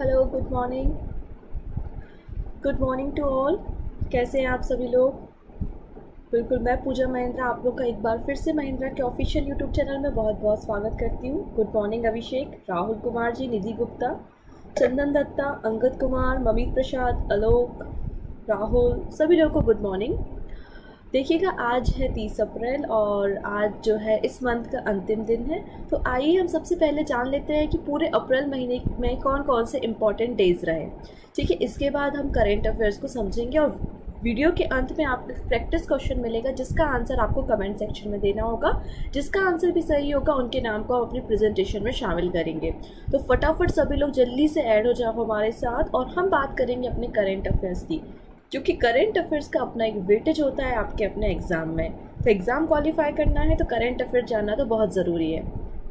Hello, good morning to all. कैसे हैं आप सभी लोग? बिल्कुल, मैं पूजा महेंद्रा आप लोग का एक बार फिर से महेंद्रा के ऑफिशियल यूट्यूब चैनल में बहुत बहुत स्वागत करती हूँ। गुड मॉर्निंग अभिषेक, राहुल कुमार जी, निधि गुप्ता, चंदन दत्ता, अंगद कुमार, ममित प्रसाद, अलोक, राहुल, सभी लोगों को गुड मॉर्निंग। देखिएगा, आज है 30 अप्रैल और आज जो है इस मंथ का अंतिम दिन है। तो आइए हम सबसे पहले जान लेते हैं कि पूरे अप्रैल महीने में कौन कौन से इम्पॉर्टेंट डेज़ रहे। ठीक है, इसके बाद हम करेंट अफेयर्स को समझेंगे और वीडियो के अंत में आपको प्रैक्टिस क्वेश्चन मिलेगा जिसका आंसर आपको कमेंट सेक्शन में देना होगा। जिसका आंसर भी सही होगा उनके नाम को हम अपनी प्रेजेंटेशन में शामिल करेंगे। तो फटाफट सभी लोग जल्दी से ऐड हो जाओ हमारे साथ और हम बात करेंगे अपने करेंट अफेयर्स की, क्योंकि करंट अफेयर्स का अपना एक वेटेज होता है आपके अपने एग्ज़ाम में। तो एग्ज़ाम क्वालिफाई करना है तो करंट अफेयर जानना तो बहुत ज़रूरी है।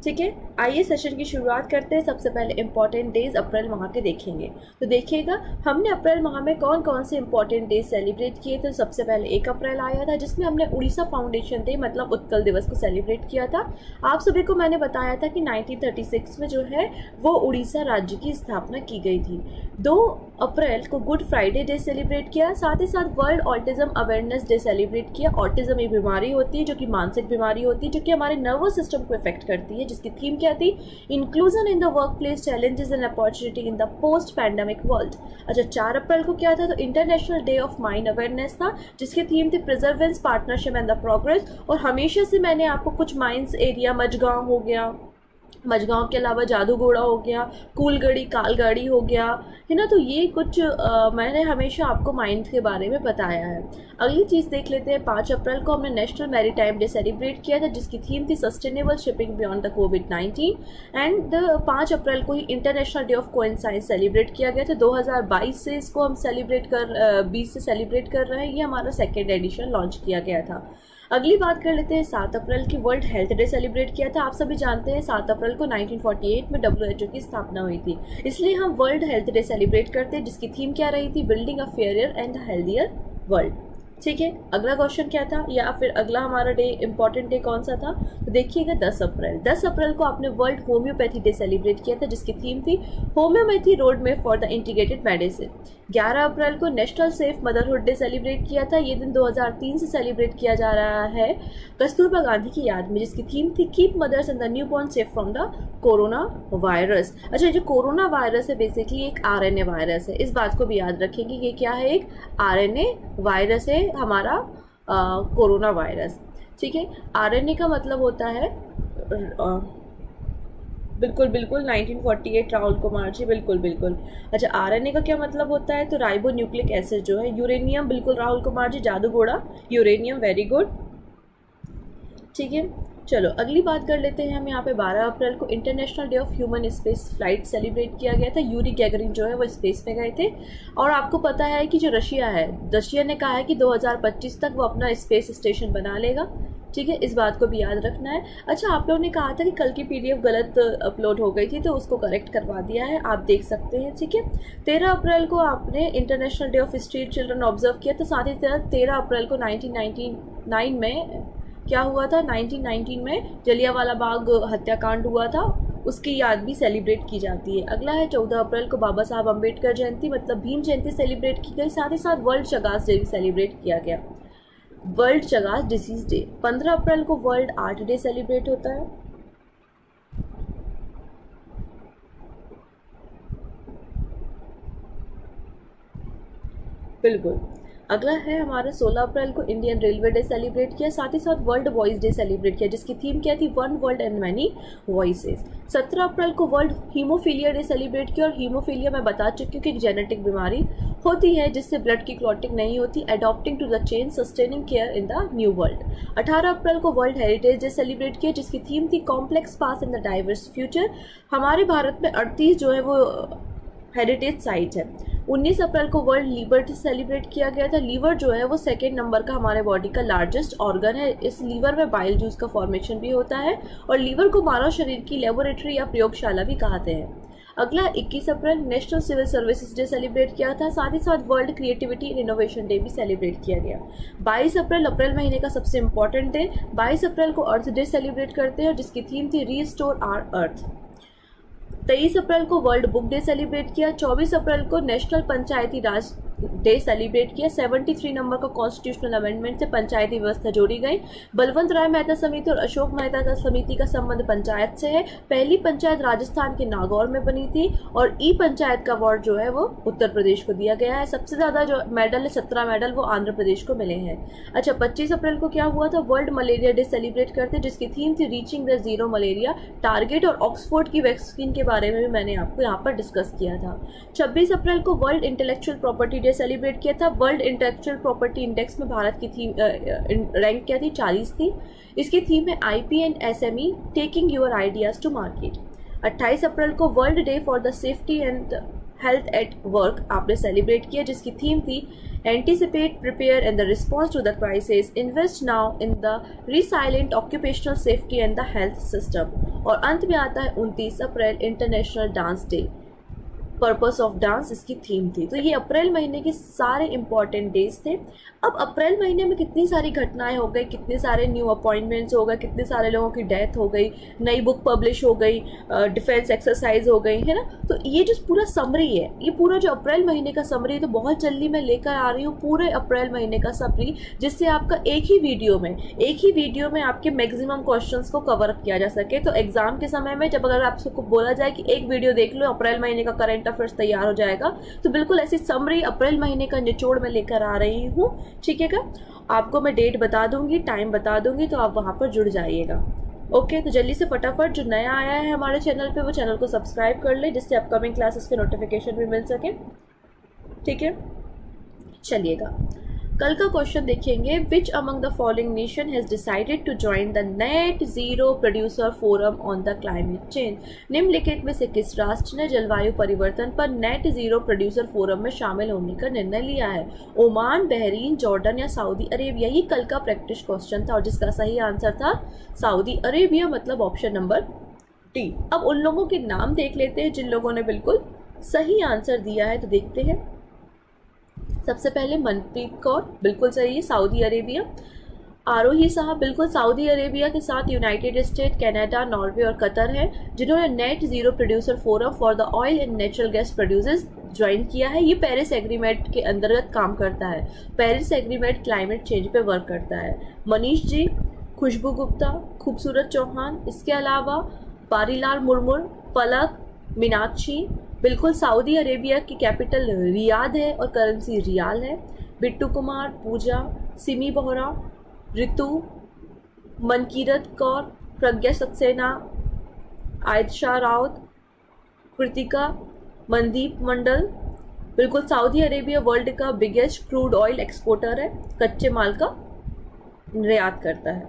ठीक है, आइए सेशन की शुरुआत करते हैं। सबसे पहले इम्पॉर्टेंट डेज अप्रैल माह के देखेंगे। तो देखिएगा, हमने अप्रैल माह में कौन कौन से इम्पॉर्टेंट डेज सेलिब्रेट किए। तो सबसे पहले 1 अप्रैल आया था जिसमें हमने उड़ीसा फाउंडेशन डे मतलब उत्कल दिवस को सेलिब्रेट किया था। आप सभी को मैंने बताया था कि 1936 में जो है वो उड़ीसा राज्य की स्थापना की गई थी। 2 अप्रैल को गुड फ्राइडे डे सेलिब्रेट किया, साथ ही साथ world autism awareness day celebrate किया। ऑटिज्म एक बीमारी होती है जो कि मानसिक बीमारी होती है, जो कि हमारे नर्वस सिस्टम को इफेक्ट करती है, जिसकी थीम क्या थी? Inclusion in the work place, challenges and opportunity in the post pandemic world. अच्छा, 4 अप्रैल को क्या था? तो international day of mind awareness था, जिसकी थीम थी perseverance, partnership and the progress. और हमेशा से मैंने आपको कुछ माइंस एरिया, मझगांव के अलावा जादू घोड़ा हो गया, कूलगढ़ी, कालगढ़ी हो गया, है ना, तो ये कुछ मैंने हमेशा आपको माइंड के बारे में बताया है। अगली चीज़ देख लेते हैं, 5 अप्रैल को हमने national maritime day celebrate किया था, जिसकी थीम थी सस्टेनेबल शिपिंग बियॉन्ड द कोविड-19। एंड 5 अप्रैल को ही international day of conscience celebrate किया गया था। 2022 से इसको हम सेलिब्रेट कर रहे हैं। ये हमारा सेकेंड एडिशन लॉन्च किया गया था। अगली बात कर लेते हैं 7 अप्रैल की। वर्ल्ड हेल्थ डे सेलिब्रेट किया था। आप सभी जानते हैं 7 अप्रैल को 1948 में WHO की स्थापना हुई थी, इसलिए हम वर्ल्ड हेल्थ डे सेलिब्रेट करते हैं, जिसकी थीम क्या रही थी? Building a fairer and healthier world. ठीक है, अगला क्वेश्चन क्या था या फिर अगला हमारा डे, इंपॉर्टेंट डे कौन सा था? तो देखिएगा 10 अप्रैल। 10 अप्रैल को आपने वर्ल्ड होम्योपैथी डे सेलिब्रेट किया था, जिसकी थीम थी homoeopathy roadmap for the integrated medicine. 11 अप्रैल को national safe motherhood day celebrate किया था। ये दिन 2003 से सेलिब्रेट किया जा रहा है कस्तूरबा गांधी की याद में, जिसकी थीम थी keep mothers and the new born safe from the corona virus. अच्छा, जो कोरोना वायरस है बेसिकली एक RNA वायरस है, इस बात को भी याद रखेंगे। ये क्या है? एक RNA वायरस है हमारा कोरोना वायरस। ठीक है, RNA का मतलब होता है बिल्कुल 1948 राहुल कुमार जी, बिल्कुल। अच्छा, RNA का क्या मतलब होता है? तो राइबो न्यूक्लिक एसिड जो है। यूरेनियम, बिल्कुल राहुल कुमार जी, जादू घोड़ा यूरेनियम, वेरी गुड। ठीक है, चलो अगली बात कर लेते हैं। हम यहाँ पे 12 अप्रैल को international day of human space flight celebrate किया गया था। यूरी गगारिन जो है वो स्पेस में गए थे। और आपको पता है कि जो रशिया ने कहा है कि 2025 तक वो अपना स्पेस स्टेशन बना लेगा। ठीक है, इस बात को भी याद रखना है। अच्छा, आप लोगों ने कहा था कि कल की PDF गलत अपलोड हो गई थी, तो उसको करेक्ट करवा दिया है, आप देख सकते हैं। ठीक है, 13 अप्रैल को आपने international day of street children observe किया था। साथ ही 13 अप्रैल को 1999 में क्या हुआ था? 1919 में जलियांवाला बाग हत्याकांड हुआ था, उसकी याद भी सेलिब्रेट की जाती है। अगला है 14 अप्रैल को बाबा साहब अंबेडकर जयंती मतलब भीम जयंती सेलिब्रेट की गई। साथ ही साथ वर्ल्ड चगास डे भी सेलिब्रेट किया गया, वर्ल्ड चगास डिसीज डे। 15 अप्रैल को वर्ल्ड आर्ट डे सेलिब्रेट होता है। बिल्कुल, अगला है हमारा 16 अप्रैल को इंडियन रेलवे डे सेलिब्रेट किया। साथ ही साथ वर्ल्ड वॉइस डे सेलिब्रेट किया, जिसकी थीम क्या थी? One world and many voices. 17 अप्रैल को वर्ल्ड हीमोफीलिया डे सेलिब्रेट किया। और हीमोफीलिया मैं बता चुकी हूँ कि एक जेनेटिक बीमारी होती है जिससे ब्लड की क्लॉटिंग नहीं होती। Adopting to the change, sustaining care in the new world. 18 अप्रैल को वर्ल्ड हेरिटेज डे सेलिब्रेट किया, जिसकी थीम थी complex pass in the diverse future. हमारे भारत में 38 जो है वो हेरिटेज साइट है। 19 अप्रैल को वर्ल्ड लीवर डे सेलिब्रेट किया गया था। लीवर जो है वो सेकेंड नंबर का हमारे बॉडी का लार्जेस्ट ऑर्गन है। इस लीवर में बाइल जूस का फॉर्मेशन भी होता है और लीवर को मानव शरीर की लेबोरेटरी या प्रयोगशाला भी कहते हैं। अगला 21 अप्रैल national civil services day celebrate किया था। साथ ही साथ world creativity and innovation day भी सेलिब्रेट किया गया। 22 अप्रैल, अप्रैल महीने का सबसे इम्पोर्टेंट डे, 22 अप्रैल को अर्थ डे सेलिब्रेट करते हैं, जिसकी थीम थी रीस्टोर आवर अर्थ। 23 अप्रैल को वर्ल्ड बुक डे सेलिब्रेट किया, 24 अप्रैल को नेशनल पंचायती राज डे सेलिब्रेट किया, 73 नंबर का कॉन्स्टिट्यूशनल अमेंडमेंट से पंचायती व्यवस्था जोड़ी गई, बलवंत राय मेहता समिति और अशोक मेहता का समिति का संबंध पंचायत से है, पहली पंचायत राजस्थान के नागौर में बनी थी और ई पंचायत का अवार्ड जो है वो उत्तर प्रदेश को दिया गया है। सबसे ज़्यादा जो मेडल है 17 मेडल वो आंध्र प्रदेश को मिले हैं। अच्छा 25 अप्रैल को क्या हुआ था, वर्ल्ड मलेरिया डे सेलिब्रेट करते जिसकी थीम थी reaching the zero malaria target और ऑक्सफोर्ड की वैक्सीन के बारे में भी मैंने आपको यहाँ पर डिस्कस किया था। 26 अप्रैल को वर्ल्ड इंटेलेक्चुअल प्रॉपर्टी सेलिब्रेट किया था, वर्ल्ड इंटेलेक्चुअल प्रॉपर्टी इंडेक्स में भारत की थीम रैंक क्या थी 40 थी, इसकी थीम है IP and SME taking your ideas to market. 28 अप्रैल को world day for the safety and health at work आपने सेलिब्रेट किया जिसकी थीम थी anticipate prepare and the response to the crisis invest now in the resilient occupational safety and the health system. और अंत में आता है 29 अप्रैल international dance day, purpose of dance इसकी थीम थी। तो ये अप्रैल महीने के सारे इंपॉर्टेंट डेज थे। अब अप्रैल महीने में कितनी सारी घटनाएं हो गई, कितने सारे न्यू अपॉइंटमेंट्स हो गए, कितने सारे लोगों की डेथ हो गई, नई बुक पब्लिश हो गई, डिफेंस एक्सरसाइज हो गई, है ना। तो ये जो पूरा समरी है, ये पूरा जो अप्रैल महीने का समरी है, तो बहुत जल्दी मैं लेकर आ रही हूँ पूरे अप्रैल महीने का समरी, जिससे आपका एक ही वीडियो में आपके मैक्सिमम क्वेश्चन को कवर अप किया जा सके। तो एग्जाम के समय में जब अगर आपको बोला जाए कि एक वीडियो देख लो अप्रैल महीने का करंट फर्स्ट तैयार हो जाएगा। तो बिल्कुल ऐसी समरी अप्रैल महीने का निचोड़ में लेकर आ रही हूँ, ठीक है। आपको मैं डेट बता दूंगी, टाइम बता दूंगी, तो आप वहां पर जुड़ जाइएगा। ओके, तो जल्दी से फटाफट जो नया आया है हमारे चैनल पे वो चैनल को सब्सक्राइब कर ले जिससे अपकमिंग क्लासेस के नोटिफिकेशन भी मिल सके, ठीक है। चलिएगा, कल का क्वेश्चन देखेंगे, which among the following nation has decided to join the net zero producer forum on the climate change. निम्नलिखित में से किस राष्ट्र ने जलवायु परिवर्तन पर नेट जीरो प्रोड्यूसर फोरम में शामिल होने का निर्णय लिया है, ओमान, बहरीन, जॉर्डन या सऊदी अरेबिया। ये कल का प्रैक्टिस क्वेश्चन था और जिसका सही आंसर था सऊदी अरेबिया, मतलब ऑप्शन नंबर डी। अब उन लोगों के नाम देख लेते हैं जिन लोगों ने बिल्कुल सही आंसर दिया है, तो देखते हैं। सबसे पहले मनप्रीत कौर, बिल्कुल सही है, सऊदी अरेबिया। आरोही साहब, बिल्कुल सऊदी अरेबिया के साथ यूनाइटेड स्टेट, कनाडा, नॉर्वे और कतर है जिन्होंने net zero producer forum for the oil and natural gas producers join किया है। ये पेरिस एग्रीमेंट के अंतर्गत काम करता है, पेरिस एग्रीमेंट क्लाइमेट चेंज पे वर्क करता है। मनीष जी, खुशबू गुप्ता, खूबसूरत चौहान, इसके अलावा पारीलाल मुर्मुर, पलक, मीनाक्षी, बिल्कुल सऊदी अरेबिया की कैपिटल रियाद है और करेंसी रियाल है। बिट्टू कुमार, पूजा, सिमी बोहरा, ऋतु, मनकीरत कौर, प्रज्ञा सक्सेना, आयशा राउत, कृतिका, मनदीप मंडल। बिल्कुल सऊदी अरेबिया वर्ल्ड का बिगेस्ट क्रूड ऑयल एक्सपोर्टर है, कच्चे माल का निर्यात करता है।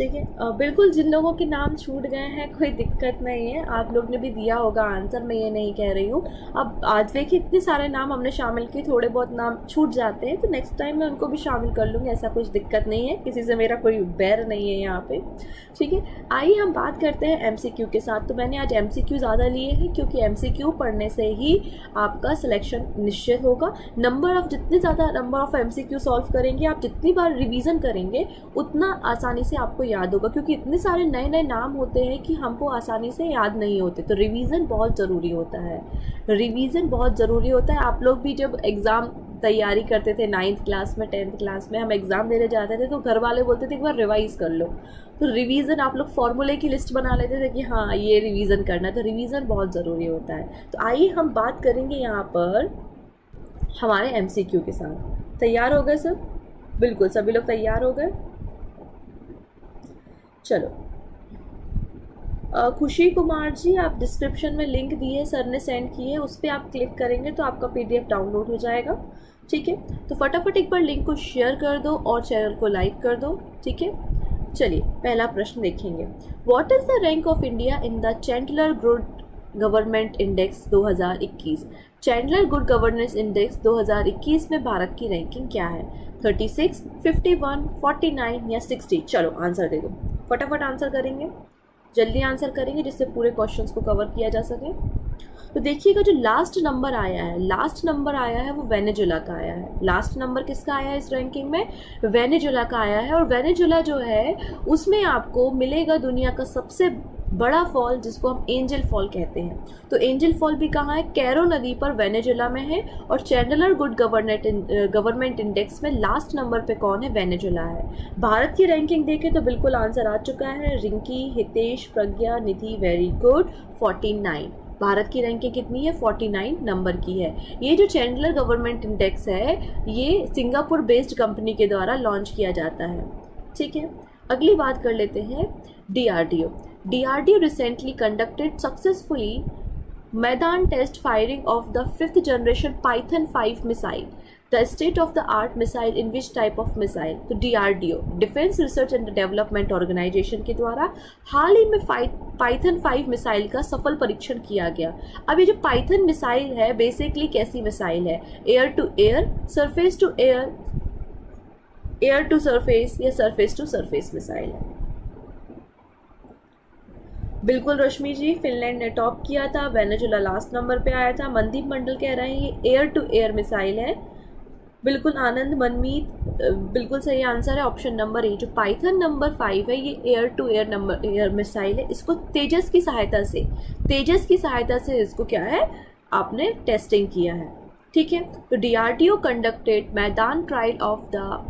ठीक है, बिल्कुल जिन लोगों के नाम छूट गए हैं कोई दिक्कत नहीं है, आप लोग ने भी दिया होगा आंसर, मैं ये नहीं कह रही हूँ। अब आज देखिए इतने सारे नाम हमने शामिल किए, थोड़े बहुत नाम छूट जाते हैं तो नेक्स्ट टाइम मैं उनको भी शामिल कर लूँगी, ऐसा कुछ दिक्कत नहीं है, किसी से मेरा कोई बैर नहीं है यहाँ पे, ठीक है। आइए हम बात करते हैं MCQ के साथ। तो मैंने आज MCQ ज़्यादा लिए हैं क्योंकि MCQ पढ़ने से ही आपका सिलेक्शन निश्चित होगा। नंबर ऑफ, जितने ज़्यादा नंबर ऑफ MCQ सॉल्व करेंगे आप, जितनी बार रिविज़न करेंगे उतना आसानी से आपको याद होगा, क्योंकि इतने सारे नए नए नाम होते हैं कि हमको आसानी से याद नहीं होते। तो रिवीजन बहुत ज़रूरी होता है, रिवीजन बहुत ज़रूरी होता है। आप लोग भी जब एग्ज़ाम तैयारी करते थे 9th क्लास में, 10th क्लास में, हम एग्ज़ाम देने जाते थे तो घर वाले बोलते थे एक बार रिवाइज़ कर लो, तो रिवीजन आप लोग फॉर्मूले की लिस्ट बना लेते थे कि हाँ ये रिवीज़न करना है। तो रिवीज़न बहुत ज़रूरी होता है। तो आइए हम बात करेंगे यहाँ पर हमारे MCQ के साथ। तैयार हो गए सब? बिल्कुल सभी लोग तैयार हो गए। चलो, खुशी कुमार जी, आप डिस्क्रिप्शन में लिंक दिए सर ने, सेंड किए, उस पर आप क्लिक करेंगे तो आपका PDF डाउनलोड हो जाएगा, ठीक है। तो फटाफट एक बार लिंक को शेयर कर दो और चैनल को लाइक कर दो, ठीक है। चलिए पहला प्रश्न देखेंगे, what is the rank of India in the Chandler good governance index 2021। Chandler good governance index 2021 में भारत की रैंकिंग क्या है, 36, 51, 49 या 60। चलो आंसर दे दो, फटाफट आंसर करेंगे, जल्दी आंसर करेंगे जिससे पूरे क्वेश्चंस को कवर किया जा सके। तो देखिएगा जो लास्ट नंबर आया है वो वेनेजुला का आया है। लास्ट नंबर किसका आया है इस रैंकिंग में? वेनेजुला का आया है। और वेनेजुला जो है उसमें आपको मिलेगा दुनिया का सबसे बड़ा फॉल जिसको हम एंजल फॉल कहते हैं। तो एंजल फॉल भी कहाँ है? कैरो नदी पर वेनेजुला में है। और चैंडलर गुड गवर्नमेंट इंडेक्स में लास्ट नंबर पे कौन है? वेनेजुला है। भारत की रैंकिंग देखें तो बिल्कुल आंसर आ चुका है। Rinki, Hitesh, Pragya, Nidhi, very good. 49 भारत की रैंकिंग कितनी है? 49 नंबर की है। ये जो चैंडलर गवर्नमेंट इंडेक्स है ये सिंगापुर बेस्ड कंपनी के द्वारा लॉन्च किया जाता है। ठीक है, अगली बात कर लेते हैं DRDO। DRDO recently conducted successfully maiden test firing of the 5th generation Python 5 missile. The state of the art missile in which type of missile? तो DRDO defence research and development organisation के द्वारा हाल ही में Python 5 missile का सफल परीक्षण किया गया। अब ये जो पाइथन मिसाइल है बेसिकली कैसी मिसाइल है? Air to air, surface to air, air to surface या सरफेस टू सरफेस मिसाइल है। बिल्कुल रश्मि जी, फिनलैंड ने टॉप किया था, वेनेजुला लास्ट नंबर पे आया था। मनदीप मंडल कह रहे हैं ये एयर टू एयर मिसाइल है। बिल्कुल आनंद, मनमीत, बिल्कुल सही आंसर है ऑप्शन नंबर ए। जो पाइथन नंबर 5 है ये एयर टू एयर मिसाइल है। इसको तेजस की सहायता से इसको क्या है आपने टेस्टिंग किया है। ठीक है, तो DRDO conducted maiden trial of the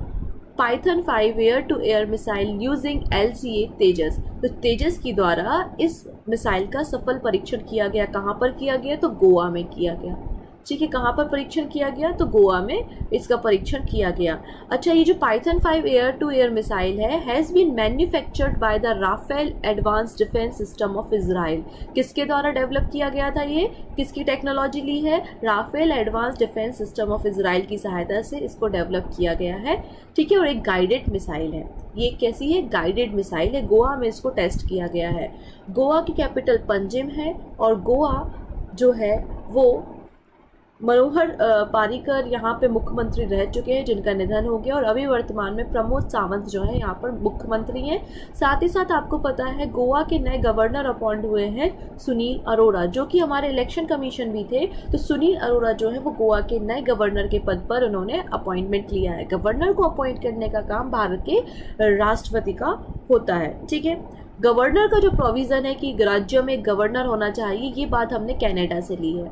Python 5 air to air missile using LCA Tejas. तो तेजस के द्वारा इस मिसाइल का सफल परीक्षण किया गया। कहाँ पर किया गया? तो गोवा में किया गया। ठीक है, कहाँ पर परीक्षण किया गया? तो गोवा में इसका परीक्षण किया गया। अच्छा, ये जो Python 5 air to air missile है has been manufactured by the Rafael advance defence system of Israel. किसके द्वारा डेवलप किया गया था ये? किसकी टेक्नोलॉजी ली है? Rafael advance defence system of Israel की सहायता से इसको डेवलप किया गया है। ठीक है, और एक गाइडेड मिसाइल है। ये कैसी है? गाइडेड मिसाइल है। गोवा में इसको टेस्ट किया गया है। गोवा की कैपिटल पंजिम है और गोवा जो है वो मनोहर पारिकर यहाँ पे मुख्यमंत्री रह चुके हैं जिनका निधन हो गया। और अभी वर्तमान में प्रमोद सावंत जो है यहाँ पर मुख्यमंत्री हैं। साथ ही साथ आपको पता है गोवा के नए गवर्नर अपॉइंट हुए हैं सुनील अरोड़ा, जो कि हमारे इलेक्शन कमीशन भी थे। तो सुनील अरोड़ा जो है वो गोवा के नए गवर्नर के पद पर उन्होंने अपॉइंटमेंट लिया है। गवर्नर को अपॉइंट करने का काम भारत के राष्ट्रपति का होता है। ठीक है, गवर्नर का जो प्रोविज़न है कि राज्य में गवर्नर होना चाहिए, ये बात हमने कनाडा से ली है।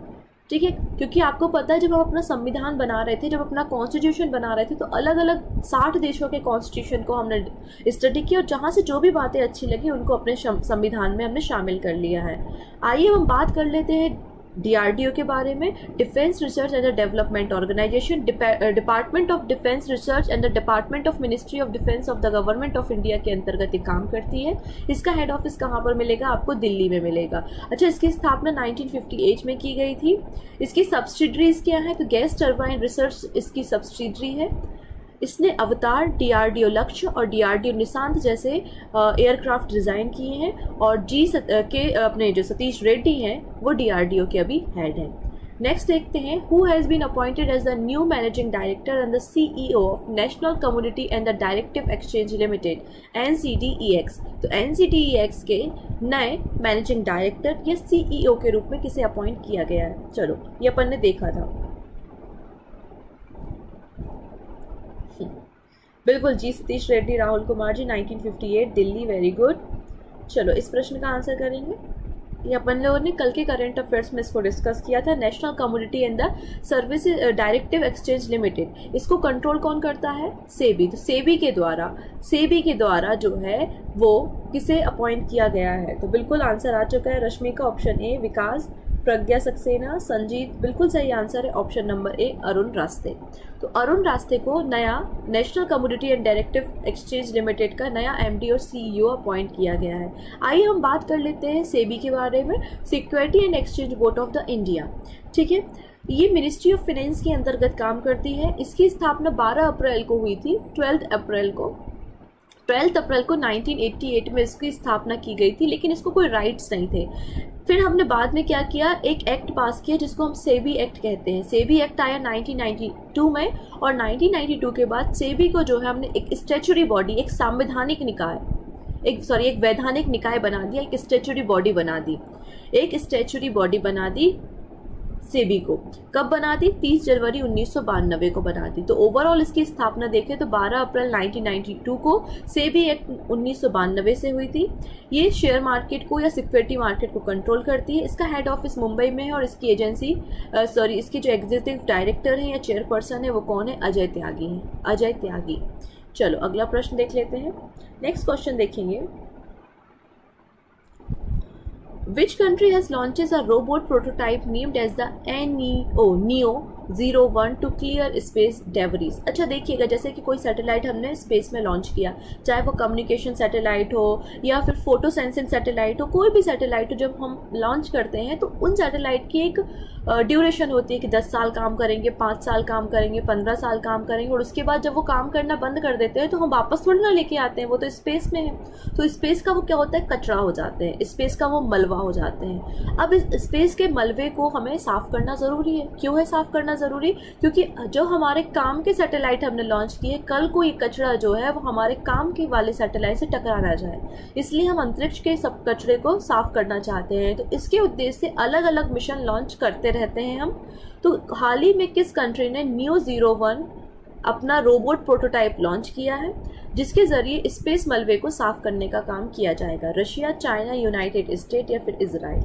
ठीक है, क्योंकि आपको पता है जब हम अपना संविधान बना रहे थे, जब अपना कॉन्स्टिट्यूशन बना रहे थे, तो अलग अलग 60 देशों के कॉन्स्टिट्यूशन को हमने स्टडी किया और जहाँ से जो भी बातें अच्छी लगी उनको अपने संविधान में हमने शामिल कर लिया है। आइए हम बात कर लेते हैं DRDO के बारे में। Defence research and development organisation, department of defence research and the department of ministry of defence of the government of India के अंतर्गत ये काम करती है। इसका हेड ऑफिस कहाँ पर मिलेगा? आपको दिल्ली में मिलेगा। अच्छा, इसकी स्थापना 1958 में की गई थी। इसकी सब्सिडरीज क्या है? तो गैस टर्बाइन रिसर्च इसकी सब्सिडरी है। इसने अवतार, DRDO लक्ष्य और DRDO निशांत जैसे एयरक्राफ्ट डिज़ाइन किए हैं। और अपने जो सतीश रेड्डी हैं वो DRDO के अभी हेड हैं। नेक्स्ट देखते हैं who has been appointed as the new managing director and the CEO of national community and the directive exchange limited NCDEX। तो NCDEX के नए मैनेजिंग डायरेक्टर या CEO के रूप में किसे अपॉइंट किया गया है? चलो, ये अपन ने देखा था। बिल्कुल जी, सतीश रेड्डी, राहुल कुमार जी, 1958 दिल्ली, वेरी गुड। चलो, इस प्रश्न का आंसर करेंगे। ये अपन लोगों ने कल के करंट अफेयर्स में इसको डिस्कस किया था। National community and the service directive exchange limited, इसको कंट्रोल कौन करता है? सेबी। तो सेबी के द्वारा जो है वो किसे अपॉइंट किया गया है? तो बिल्कुल आंसर आ चुका है रश्मि का ऑप्शन ए। विकास, प्रज्ञा सक्सेना, संजीत, बिल्कुल सही आंसर है ऑप्शन नंबर ए अरुण रास्ते। तो अरुण रास्ते को नया national community and directive exchange limited का नया MD और CEO अपॉइंट किया गया है। आइए हम बात कर लेते हैं सेबी के बारे में, security and exchange board of the India. ठीक है, ये मिनिस्ट्री ऑफ फाइनेंस के अंतर्गत काम करती है। इसकी स्थापना 12 अप्रैल को हुई थी। 12 अप्रैल को 1988 में इसकी स्थापना की गई थी, लेकिन इसको कोई राइट्स नहीं थे। फिर हमने बाद में क्या किया, एक एक्ट पास किया जिसको हम सेबी एक्ट कहते हैं। सेबी एक्ट आया 1992 में और 1992 के बाद सेबी को जो है हमने एक स्टैच्यूटरी बॉडी, एक संवैधानिक निकाय एक वैधानिक निकाय बना दिया, एक स्टैट्यूटरी बॉडी बना दी, सेबी को कब बना दी? 30 जनवरी 1992 को बना दी। तो ओवरऑल इसकी स्थापना देखें तो 12 अप्रैल 1992 को सेबी एक्ट 1992 से हुई थी। ये शेयर मार्केट को या सिक्योरिटी मार्केट को कंट्रोल करती है। इसका हेड ऑफिस मुंबई में है और इसकी इसके जो एग्जीक्यूटिव डायरेक्टर हैं या चेयरपर्सन है वो कौन है? अजय त्यागी हैं। चलो अगला प्रश्न देख लेते हैं। नेक्स्ट क्वेश्चन देखेंगे, Which country has launches a robot prototype named as the NEO-01 to clear space debris? अच्छा देखिएगा, जैसे कि कोई सैटेलाइट हमने स्पेस में लॉन्च किया, चाहे वो कम्युनिकेशन सैटेलाइट हो या फिर फोटो सेंसिंग सैटेलाइट हो, कोई भी सैटेलाइट हो, जब हम लॉन्च करते हैं तो उन सैटेलाइट की एक ड्यूरेशन होती है कि 10 साल काम करेंगे, 5 साल काम करेंगे, 15 साल काम करेंगे, और उसके बाद जब वो काम करना बंद कर देते हैं तो हम वापस थोड़ी ना लेके आते हैं, वो तो स्पेस में है। तो स्पेस का वो क्या होता है? कचरा हो जाते हैं, स्पेस का वो मलबा हो जाते हैं। अब इस स्पेस के मलबे को हमें साफ करना ज़रूरी है। क्यों है साफ करना ज़रूरी? क्योंकि जो हमारे काम के सैटेलाइट हमने लॉन्च किए, कल को ये कचरा जो है वो हमारे काम के वाले सैटेलाइट से टकरा ना जाए, इसलिए हम अंतरिक्ष के सब कचरे को साफ करना चाहते हैं। तो इसके उद्देश्य से अलग अलग मिशन लॉन्च करते रहते हैं हम। तो हाल ही में किस कंट्री ने NEO-01 अपना रोबोट प्रोटोटाइप लॉन्च किया है, जिसके जरिए स्पेस मलबे को साफ करने का काम किया जाएगा? रशिया, चाइना, यूनाइटेड स्टेट या फिर इजराइल?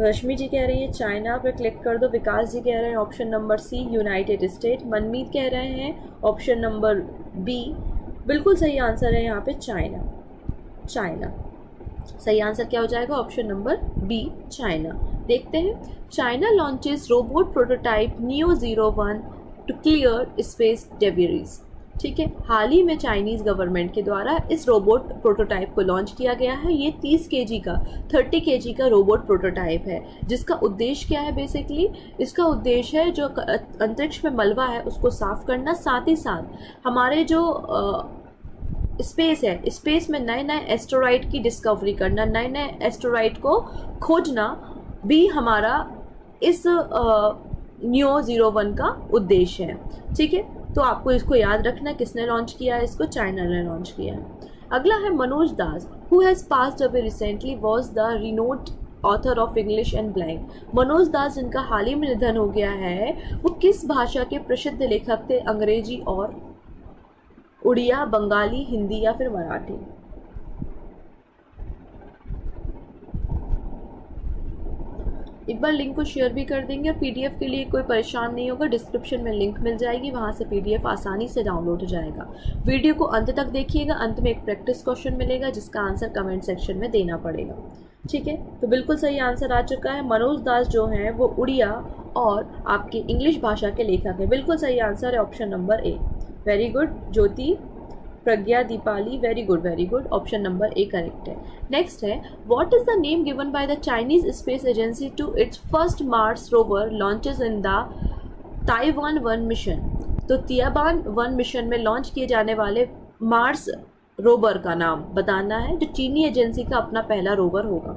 रश्मि जी कह रही है चाइना पर क्लिक कर दो। विकास जी कह रहे हैं option number C United state. Manmeet कह रहे हैं ऑप्शन नंबर B। बिल्कुल सही आंसर है यहाँ पे चाइना। सही आंसर क्या हो जाएगा? Option number B China. देखते हैं, China launches robot prototype NEO-01 to clear space debris. ठीक है, हाल ही में चाइनीज़ गवर्नमेंट के द्वारा इस रोबोट प्रोटोटाइप को लॉन्च किया गया है। ये 30 केजी का रोबोट प्रोटोटाइप है, जिसका उद्देश्य क्या है? बेसिकली इसका उद्देश्य है जो अंतरिक्ष में मलबा है उसको साफ करना, साथ ही साथ हमारे जो स्पेस है, स्पेस में नए नए एस्टेरॉयड की डिस्कवरी करना, नए नए एस्टेरॉयड को खोजना भी हमारा इस NEO-01 का उद्देश्य है। ठीक है, तो आपको इसको याद रखना है, किसने लॉन्च किया है इसको? चाइना ने लॉन्च किया है। अगला है Manoj Das, who has passed away recently was the renowned author of English and blank. Manoj Das जिनका हाल ही में निधन हो गया है, वो किस भाषा के प्रसिद्ध लेखक थे? अंग्रेजी और उड़िया, बंगाली, हिंदी या फिर मराठी? एक बार लिंक को शेयर भी कर देंगे। PDF के लिए कोई परेशान नहीं होगा, डिस्क्रिप्शन में लिंक मिल जाएगी, वहाँ से PDF आसानी से डाउनलोड हो जाएगा। वीडियो को अंत तक देखिएगा, अंत में एक प्रैक्टिस क्वेश्चन मिलेगा जिसका आंसर कमेंट सेक्शन में देना पड़ेगा। ठीक है, तो बिल्कुल सही आंसर आ चुका है। मनोज दास जो हैं वो उड़िया और आपके इंग्लिश भाषा के लेखक हैं। बिल्कुल सही आंसर है option number A। Very good Jyoti, Pragya, Deepali, very good. Option number A correct है। नेक्स्ट है, what is the name given by the Chinese space agency to its first Mars rover launches in the ताइवान-1 mission? तो ताइवान-1 mission में launch किए जाने वाले Mars rover का नाम बताना है, जो चीनी एजेंसी का अपना पहला रोवर होगा।